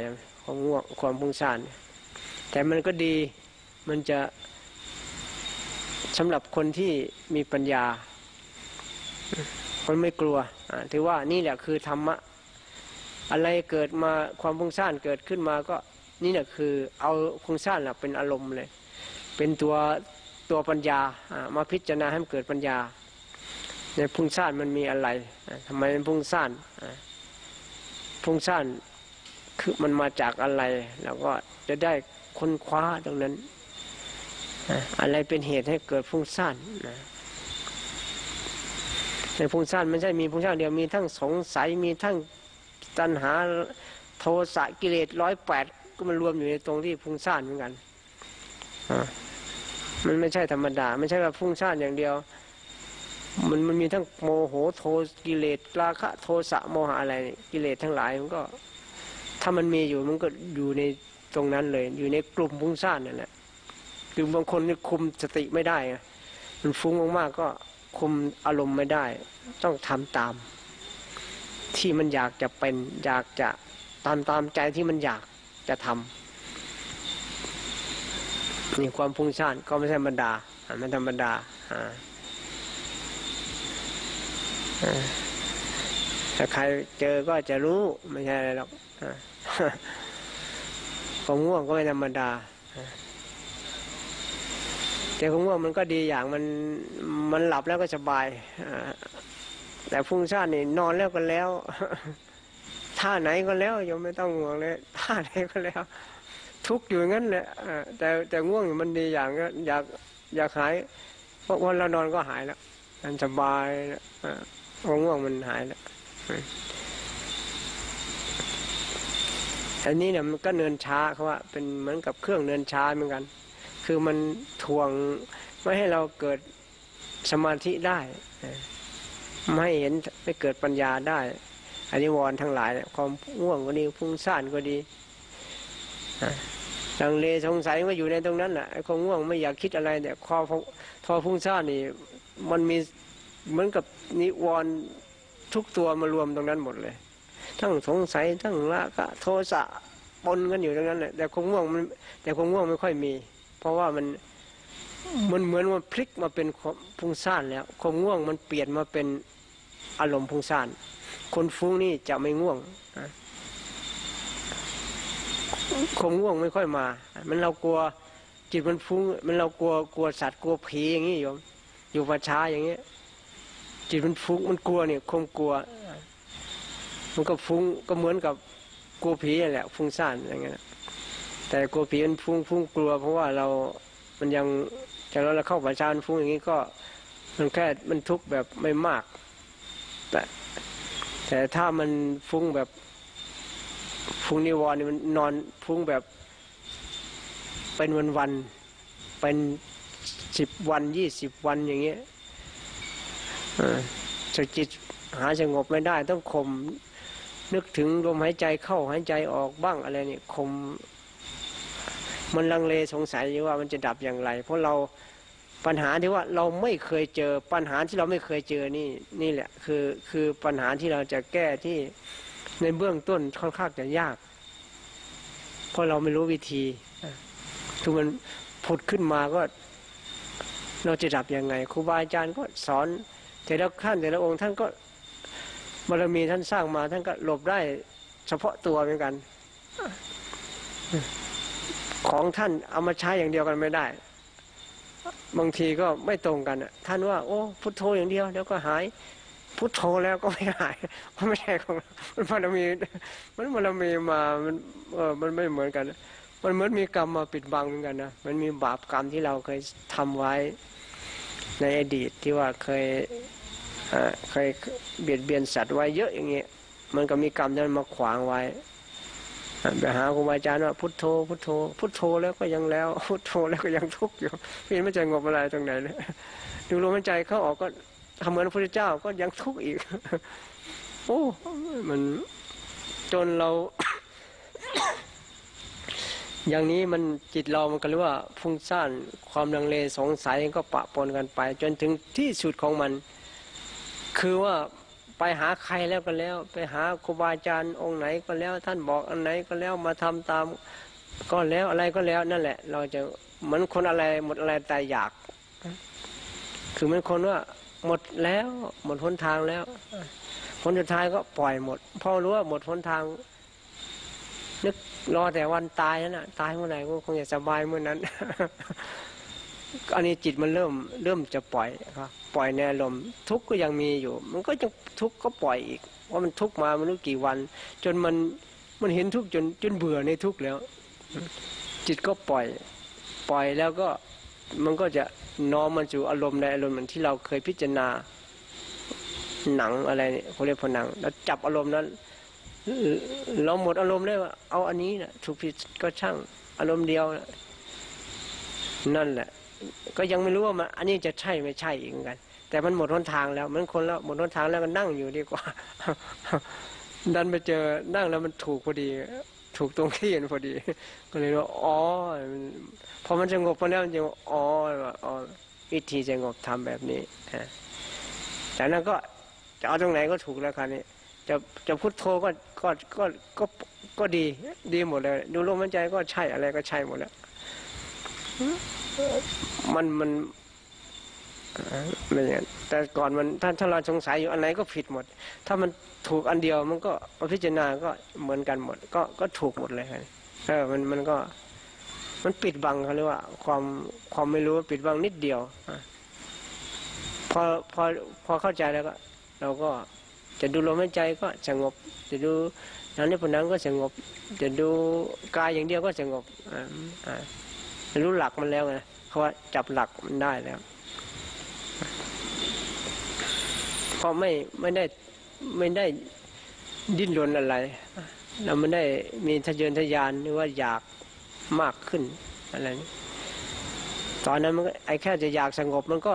ความง่วงความฟุ้งซ่านแต่มันก็ดีมันจะ สำหรับคนที่มีปัญญามันไม่กลัวถือว่านี่แหละคือธรรมะอะไรเกิดมาความฟุ้งซ่านเกิดขึ้นมาก็นี่แหละคือเอาฟุ้งซ่านแหละเป็นอารมณ์เลยเป็นตัวตัวปัญญามาพิจารณาให้มันเกิดปัญญาในฟุ้งซ่านมันมีอะไรทำไมมันฟุ้งซ่านฟุ้งซ่านคือมันมาจากอะไรแล้วก็จะได้ค้นคว้าตรงนั้นอะไรเป็นเหตุให้เกิดฟุ้งซ่านในฟุ้งซ่านไม่ใช่มีฟุ้งซ่านเดียวมีทั้งสงสัยมีทั้งตัณหาโทสะกิเลสร้อยแปดก็มันรวมอยู่ในตรงที่ฟุ้งซ่านเหมือนกันมันไม่ใช่ธรรมดาไม่ใช่ว่าฟุ้งซ่านอย่างเดียวมันมันมีทั้งโมโหโทกิเลสราคะโทสะโมหะอะไรกิเลสทั้งหลายมันก็ถ้ามันมีอยู่มันก็อยู่ในตรงนั้นเลยอยู่ในกลุ่มฟุ้งซ่านนั่นแหละคือบางคนนี่คุมสติไม่ได้มันฟุ้งมากๆก็คุมอารมณ์ไม่ได้ต้องทำตามที่มันอยากจะเป็นอยากจะตามตามใจที่มันอยากจะทำนี่ความฟุ้งซ่านก็ไม่ใช่ธรรมดาไม่ธรรมดาถ้าใครเจอก็จะรู้ไม่ใช่อะไรหรอกความง่วงก็ไม่ธรรมดาแต่ความง่วงมันก็ดีอย่างมันมันหลับแล้วก็สบายแต่ฟุ้งซ่านนี่นอนแล้วก็แล้วท่าไหนก็แล้วยังไม่ต้องห่วงเลยท่าไหนก็แล้วทุกอยู่งั้นแหละแต่แต่ง่วงมันดีอย่างก็อยากอยากหายเพราะวันเรานอนก็หายแล้วมันสบายความง่วงมันหายแล้วอันนี้เนี่ยมันก็เนินช้าเขาว่าเป็นเหมือนกับเครื่องเนินช้าเหมือนกันคือมันถ่วงไม่ให้เราเกิดสมาธิได้ไม่เห็นไม่เกิดปัญญาได้อนิวรณ์ทั้งหลายเนี่ยความง่วงก็ดีฟุ้งซ่านก็ดีลังเลสงสัยก็อยู่ในตรงนั้นแหละความง่วงไม่อยากคิดอะไรเนี่ยคอทอฟุ้งซ่านนี่มันมีเหมือนกับนิวรณ์ทุกตัวมารวมตรงนั้นหมดเลยทั้งสงสัยทั้งละก็โทสะปนกันอยู่ตรงนั้นแหละแต่ความง่วงมันแต่ความง่วงไม่ค่อยมีเพราะว่ามันมันเหมือนมันพลิกมาเป็นฟุ้งซ่านแล้วความง่วงมันเปลี่ยนมาเป็นอารมณ์ฟุ้งซ่านคนฟุ้งนี่จะไม่ง่วงความง่วงไม่ค่อยมามันเรากลัวจิตมันฟุ้งมันเรากลัวกลัวสัตว์กลัวผีอย่างนี้โยมอยู่ป่าช้าอย่างนี้จิตมันฟุ้งมันกลัวเนี่ยความกลัวมันก็ฟุ้งก็เหมือนกับกลัวผีนั่นแหละฟุ้งซ่านอย่างเงี้ยแต่กลัวผีมันฟุ้งฟุ้งกลัวเพราะว่าเรามันยังจากเราเราเข้าป่าช้ามันฟุ้งอย่างนี้ก็มันแค่มันทุกข์แบบไม่มากแต่แต่ถ้ามันฟุ้งแบบฟุ้งนิวรณ์นี่มันนอนฟุ้งแบบเป็นวันวันเป็นสิบวันยี่สิบวันอย่างเงี้ยจะจิตหาสงบไม่ได้ต้องข่มนึกถึงลมหายใจเข้าหายใจออกบ้างอะไรนี่ข่มมันลังเลสงสัยอยู่ว่ามันจะดับอย่างไรเพราะเราปัญหาที่ว่าเราไม่เคยเจอปัญหาที่เราไม่เคยเจอนี่นี่แหละคือคือปัญหาที่เราจะแก้ที่ในเบื้องต้นค่อนข้างจะยากเพราะเราไม่รู้วิธีทุกมันผุดขึ้นมาก็เราจะดับยังไงครูบาอาจารย์ก็สอนแต่ละขั้นแต่ละองค์ท่านก็บารมีท่านสร้างมาท่านก็หลบได้เฉพาะตัวเหมือนกันของท่านเอามาใช้อย่างเดียวกันไม่ได้บางทีก็ไม่ตรงกันท่านว่าโอ้พุทโธอย่างเดียวเดี๋ยวก็หายพุทโธแล้วก็ไม่หายมันไม่ใช่ของมันบารมีมันบารมีมามันเออมันไม่เหมือนกันมันเหมือนมีกรรมมาปิดบังเหมือนกันนะมันมีบาปกรรมที่เราเคยทำไว้ในอดีตที่ว่าเคยเคยเบียดเบียนสัตว์ไว้เยอะอย่างเงี้ยมันก็มีกรรมนั้นมาขวางไว้ไปหาครูบาอาจารย์ว่าพุทโธพุทโธพุทโธแล้วก็ยังแล้วพุทโธแล้วก็ยังทุกข์อยู่พี่ไม่ใจงบอะไรตรงไหนเลยดูลมหายใจเข้าออกก็ทำเหมือนพระพุทธเจ้าก็ยังทุกข์อีกโอ้มันจนเรา อย่างนี้มันจิตเรามันก็เรียกว่าฟุ้งซ่านความลังเลสงสัยก็ปะปนกันไปจนถึงที่สุดของมันคือว่าไปหาใครแล้วก็แล้วไปหาครูบาอาจารย์องค์ไหนก็แล้วท่านบอกอันไหนก็แล้วมาทำตามก็แล้วอะไรก็แล้วนั่นแหละเราจะเหมือนคนอะไรหมดอะไรตายอยาก คือมันคนว่าหมดแล้วหมดหนทางแล้วผลสุดท้ายก็ปล่อยหมดพอรู้ว่าหมดหนทางนึกรอแต่วันตายนั่นน่ะตายเมื่อไหร่ก็คงจะสบายเมื่อนั้นอันนี้จิตมันเริ่มเริ่มจะปล่อยครับปล่อยในอารมณ์ทุกข์ก็ยังมีอยู่มันก็ยังทุกข์ก็ปล่อยอีกว่ามันทุกข์มาไม่รู้กี่วันจนมันมันเห็นทุกข์จนจนเบื่อในทุกข์แล้วจิตก็ปล่อยปล่อยแล้วก็มันก็จะน้อมมันสู่อารมณ์ในอารมณ์เหมือนที่เราเคยพิจารณาหนังอะไรเนี่ยเขาเรียกพนังแล้วจับอารมณ์นั้นเราหมดอารมณ์ได้ว่าเอาอันนี้นะถูกผิดก็ช่างอารมณ์เดียวนะนั่นแหละก็ยังไม่รู้ว่ามันอันนี้จะใช่ไม่ใช่อีกเหมือนกันแต่มันหมดหนทางแล้วมันคนแล้วหมดหนทางแล้วก็นั่งอยู่ดีกว่า ดันไปเจอนั่งแล้วมันถูกพอดีถูกตรงที่เห็นพอดี ก็เลยว่าอ๋อพอมันสงบพอแล้วมันจะอ๋อวิธีสงบทำแบบนี้จากนั้นก็จะเอาตรงไหนก็ถูกแล้วคราวนี้จะจะพุทโธก็ก็ก็ก็ก็ดีดีหมดเลยดูลมหายใจก็ใช่อะไรก็ใช่หมดแล้วมันมันไม่อย่างนั้นแต่ก่อนมันถ้าถ้าเราสงสัยอยู่อันไหนก็ผิดหมดถ้ามันถูกอันเดียวมันก็พิจารณาก็เหมือนกันหมดก็ก็ถูกหมดเลยเออมันมันก็มันปิดบังเขาเรียกว่าความความไม่รู้ปิดบังนิดเดียวพอพอพอเข้าใจแล้วก็เราก็จะดูลมหายใจก็สงบจะดูนั่นนี่พนังก็สงบจะดูกายอย่างเดียวก็สงบรู้หลักมันแล้วนะเพราะว่าจับหลักมันได้แล้วเพราะไม่ไม่ได้ไม่ได้ดิ้นรนอะไรเราไม่ได้มีทะเยอทะยานหรือว่าอยากมากขึ้นอะไรนี้ตอนนั้นมันไอ้แค่จะอยากสงบมันก็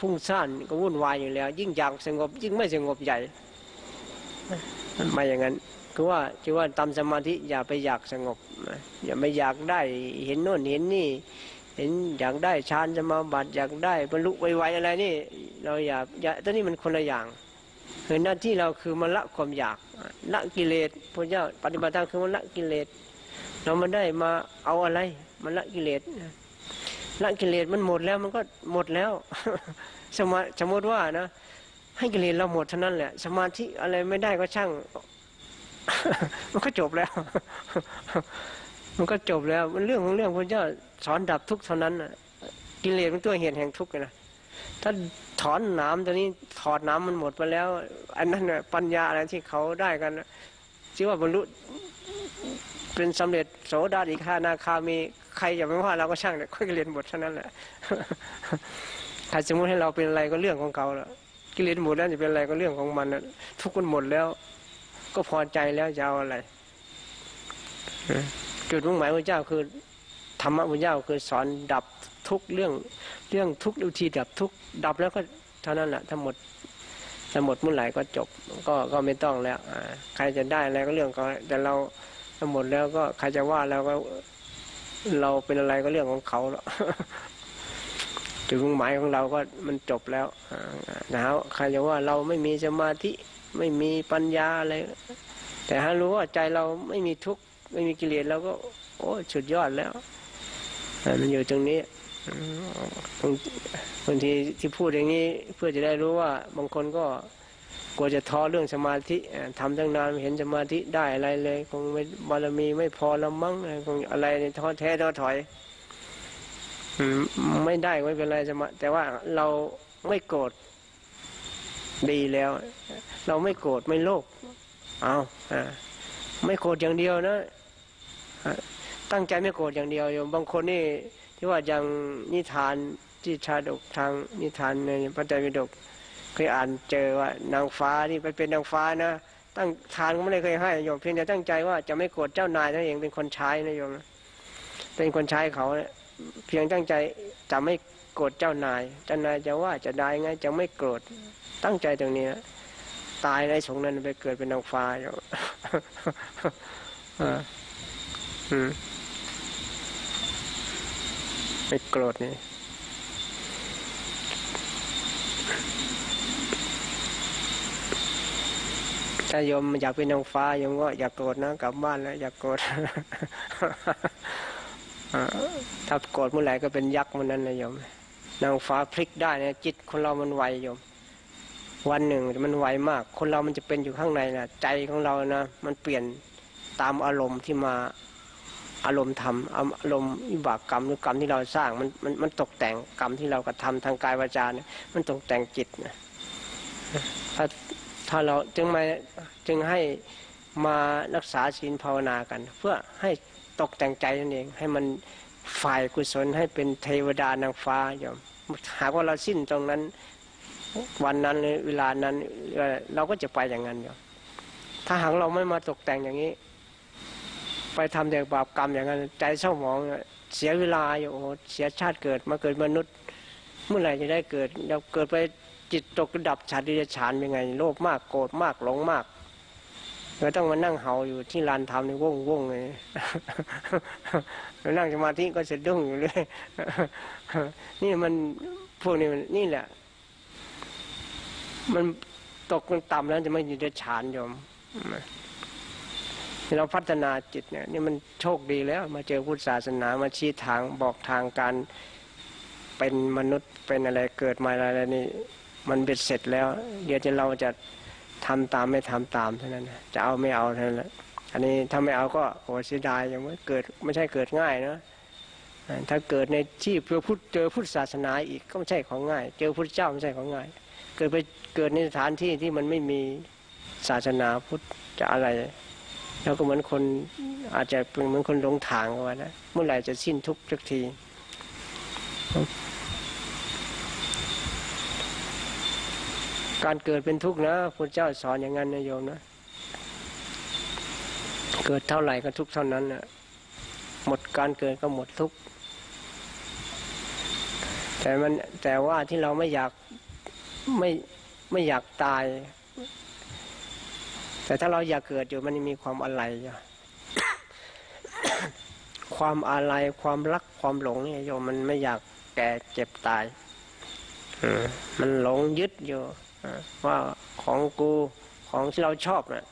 พุ่งซ่านก็วุ่นวายอยู่แล้วยิ่งอยากสงบยิ่งไม่สงบใหญ่ไม่อย่างนั้นคือว่าคือว่าตามสมาธิอย่าไปอยากสงบอย่าไปอยากได้เห็นโน่นเห็นนี่เห็นอยากได้ฌานสมาบัติอยากได้บรรลุไวๆอะไรนี่เราอย่าอย่าตอนนี้มันคนละอย่างคือหน้าที่เราคือมันละความอยากละกิเลสพระเจ้าปฏิบัติธรรมคือมันละกิเลสเราไม่ได้มาเอาอะไรมันละกิเลสละกิเลสมันหมดแล้วมันก็หมดแล้วสมสมมติว่านะให้กิเลสเราหมดเท่านั้นแหละสมาธิอะไรไม่ได้ก็ช่างมันก็จบแล้วมันก็จบแล้วมันเรื่องของเรื่องพระเจ้าสอนดับทุกข์เท่านั้นนะกิเลสเป็นตัวเหตุแห่งทุกข์นะถ้าถอนน้ำตัวนี้ถอดน้ำมันหมดไปแล้วอันนั้นนะปัญญาอะไรที่เขาได้กันชื่อว่าบรรลุเป็นสำเร็จโสดาอีกห้านาคามีใครอย่าไปว่าเราก็ช่างเนี่ยค่อยกิเลสหมดเท่านั้นแหละถ้าสมมติให้เราเป็นอะไรก็เรื่องของเขาแล้วกิเลสหมดแล้วจะเป็นอะไรก็เรื่องของมันทุกคนหมดแล้วก็พอใจแล้วจะเอาอะไรจุดมุ่งหมายพระเจ้าคือธรรมะพระเจ้าคือสอนดับทุกเรื่องเรื่องทุกวิธีดับทุกดับแล้วก็เท่านั้นแหละทั้งหมดทั้งหมดมุ่งหมายก็จบก็ก็ไม่ต้องแล้วใครจะได้อะไรก็เรื่องของแต่เราทั้งหมดแล้วก็ใครจะว่าเราก็เราเป็นอะไรก็เรื่องของเขาแล้วจุดมุ่งหมายของเราก็มันจบแล้วแล้วใครจะว่าเราไม่มีสมาธิไม่มีปัญญาอะไรแต่ถ้ารู้ว่าใจเราไม่มีทุกข์ไม่มีกิเลสเราก็โอ้สุดยอดแล้วมันอยู่ตรงนี้บางทีที่พูดอย่างนี้เพื่อจะได้รู้ว่าบางคนก็กลัวจะท้อเรื่องสมาธิทำตั้งนานเห็นสมาธิได้อะไรเลยคงไม่บารมีไม่พอละมั้งคงอะไรในท้อแท้ท้อถอยไม่ได้ไม่เป็นไรสมาแต่ว่าเราไม่โกรธดีแล้วเราไม่โกรธไม่โลภเอาไม่โกรธอย่างเดียวนะตั้งใจไม่โกรธอย่างเดียวโยมบางคนนี่ที่ว่ายังนิทานที่ชาดกทางนิทานในพระไตรปิฎกเคยอ่านเจอว่านางฟ้านี่ไปเป็นนางฟ้านะตั้งทานก็ไม่ได้เคยให้โยมเพียงแต่ตั้งใจว่าจะไม่โกรธเจ้านายนั่นเองเป็นคนใช้นะโยมเป็นคนใช้เขาเพียงตั้งใจจะไม่โกรธเจ้านายเจ้านายจะว่าจะได้ไงจะไม่โกรธตั้งใจตรงนี้ตายในสงนั้นไปเกิดเป็นนางฟ้าอยู่ไม่โกรธนี่ถ้ายมอยากเป็นนางฟ้ายมก็อยากโกรธนะกลับบ้านแล้วอยากโกรธถ้าโกรธเมื่อไหร่ก็เป็นยักษ์เมื่อนั้นนะยม นางฟ้าพลิกได้นะจิตคนเรามันไวโยมวันหนึ่งมันไวมากคนเรามันจะเป็นอยู่ข้างในนะใจของเรานะมันเปลี่ยนตามอารมณ์ที่มาอารมณ์ทำอารมณ์วิบากกรรมหรือกรรมที่เราสร้างมันมันมันตกแต่งกรรมที่เรากระทำทางกายวาจาเนี่ยมันตกแต่งจิตนะถ้าถ้าเราจึงมาจึงให้มารักษาศีลภาวนากันเพื่อให้ตกแต่งใจนั่นเองให้มันฝ่ายกุศลให้เป็นเทวดานางฟ้าอย่าหากว่าเราสิ้นตรงนั้นวันนั้นเวลานั้นเราก็จะไปอย่างนั้นอย่าถ้าหากเราไม่มาตกแต่งอย่างนี้ไปทำแต่บาปกรรมอย่างนั้นใจเศร้าหมองเสียเวลาอยู่เสียชาติเกิดมาเกิดมนุษย์เมื่อไหร่จะได้เกิดเราเกิดไปจิตตกระดับชาติเดรัจฉานเป็นไงโลภมากโกรธมากหลงมากเราต้องมานั่งเห่าอยู่ที่ลานธรรมในว่งว่งเลยเรานั่งสมาธิก็สะดุ้งอยู่เลยนี่มันพวกนี้นี่แหละมันตกมันต่ำแล้วจะไม่อยู่เดรัจฉานโยมเราพัฒนาจิตเนี่ยนี่มันโชคดีแล้วมาเจอพุทธศาสนามาชี้ทางบอกทางการเป็นมนุษย์เป็นอะไรเกิดมาอะไรนี่มันเบ็ดเสร็จแล้วเดี๋ยวจะเราจะทำตามไม่ทำตามเท่านั้นจะเอาไม่เอาเท่านั้นแหละอันนี้ถ้าไม่เอาก็โหเสียดายอย่างว่าเกิดไม่ใช่เกิดง่ายนะถ้าเกิดในที่เพื่อพุทธเจอพุทธศาสนาอีกก็ไม่ใช่ของง่ายเจอพุทธเจ้าไม่ใช่ของง่ายเกิดไปเกิดในสถานที่ที่มันไม่มีศาสนาพุทธจะอะไรเราก็เหมือนคนอาจจะเป็นเหมือนคนหลงทางว่านะเมื่อไหร่จะสิ้นทุกข์สักทีการเกิดเป็นทุกข์นะพระเจ้าสอนอย่างนั้นนะโยมนะเกิดเท่าไหร่ก็ทุกข์เท่านั้นนะหมดการเกิดก็หมดทุกข์แต่มันแต่ว่าที่เราไม่อยากไม่ไม่อยากตายแต่ถ้าเราอยากเกิดอยู่มันมีความอะไรอยู่ ความอะไรความรักความหลงเนี่ยโยมมันไม่อยากแก่เจ็บตายมันหลงยึดอยู่ว่าของกูของที่เราชอบนะ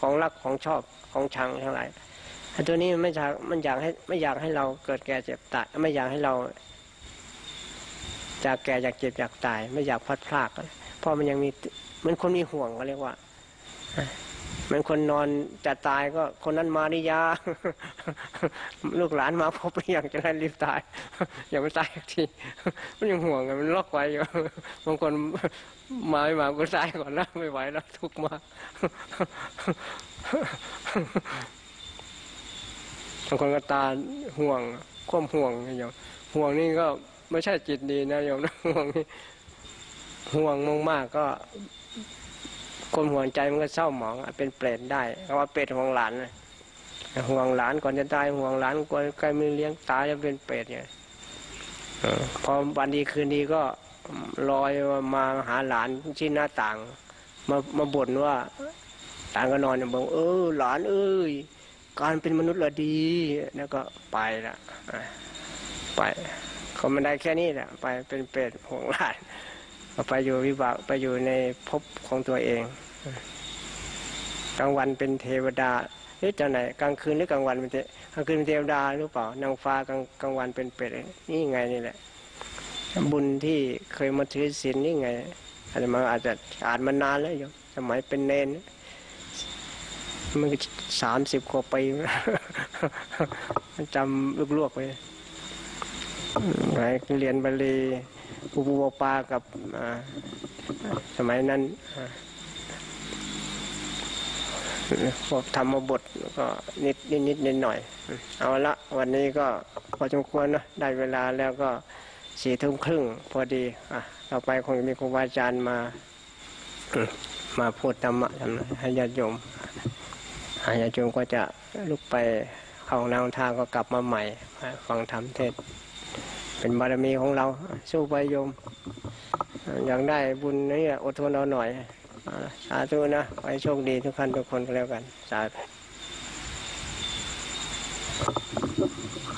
ของรักของชอบของชังทั้งหลายตัวนี้มันไม่อยากมันอยากให้ไม่อยากให้เราเกิดแก่เจ็บตายไม่อยากให้เราอยากแก่อยากเจ็บอยากตายไม่อยากพลัดพรากเพราะมันยังมีมันคนมีห่วงเขาเรียกว่ามันคนนอนจะตายก็คนนั้นมาริยาลูกหลานมาพบอย่างจะได้รีบตายอย่าไปตายทีมันยังห่วงไงมันล็อกไว้อยู่บางคนมาไม่มาก็ตายก่อนแล้วไม่ไหวแล้วทุกข์มากบางคนก็ตาห่วงความห่วงโยมห่วงนี่ก็ไม่ใช่จิตดีนะโยมนะห่วงนี่ห่วงมากๆก็คนห่วงใจมันก็เศร้าหมองเป็นเปรตได้เพราะว่าเปรตห่วงหลานห่วงหลานก่อนจะตายห่วงหลานก่อนใกล้มือเลี้ยงตายจะเป็นเปรตไงพอวันดีคืนดีก็ลอยมาหาหลานที่หน้าต่างมามาบ่นว่าหลานก็นอนอยู่บอกเออหลานเอ้ยการเป็นมนุษย์ละดีแล้วก็ไปละไปเขาไม่ได้แค่นี้แหละไปเป็นเปรตห่วงหลานไปอยู่วิบากไปอยู่ในภพของตัวเองกลางวันเป็นเทวดาหรือจะไหนกลางคืนหรือกลางวันเป็นเทกลางคืนเป็นเทวดาหรือเปล่านางฟ้ากลางกลางวันเป็นเปรตนี่ไงนี่แหละบุญที่เคยมาถือศีลนี่ไงอาจจะมาอาจจะอ่านมานานแล้วอยู่สมัยเป็นเนรมันสามสิบกว่าปีจำลวกๆไปเรียนบาลีอุปปากับสมัยนั้นพวกธรรมบทก็นิดนิดนิดหน่อยเอาละวันนี้ก็พอสมควรนะได้เวลาแล้วก็สี่ทุ่มครึ่งพอดีอ่ะต่อไปคงมีครูบาอาจารย์มามาพูดธรรมะให้ญาติโยมญาติโยมก็จะลุกไปเข้าห้องน้ำทางก็กลับมาใหม่ฟังธรรมเทศเป็นบารมีของเราสู้ไปโยมอยากได้บุญนี่อดทนเราหน่อยสาธุนะไปโชคดีทุกท่านทุกคนก็แล้วกันสาธุ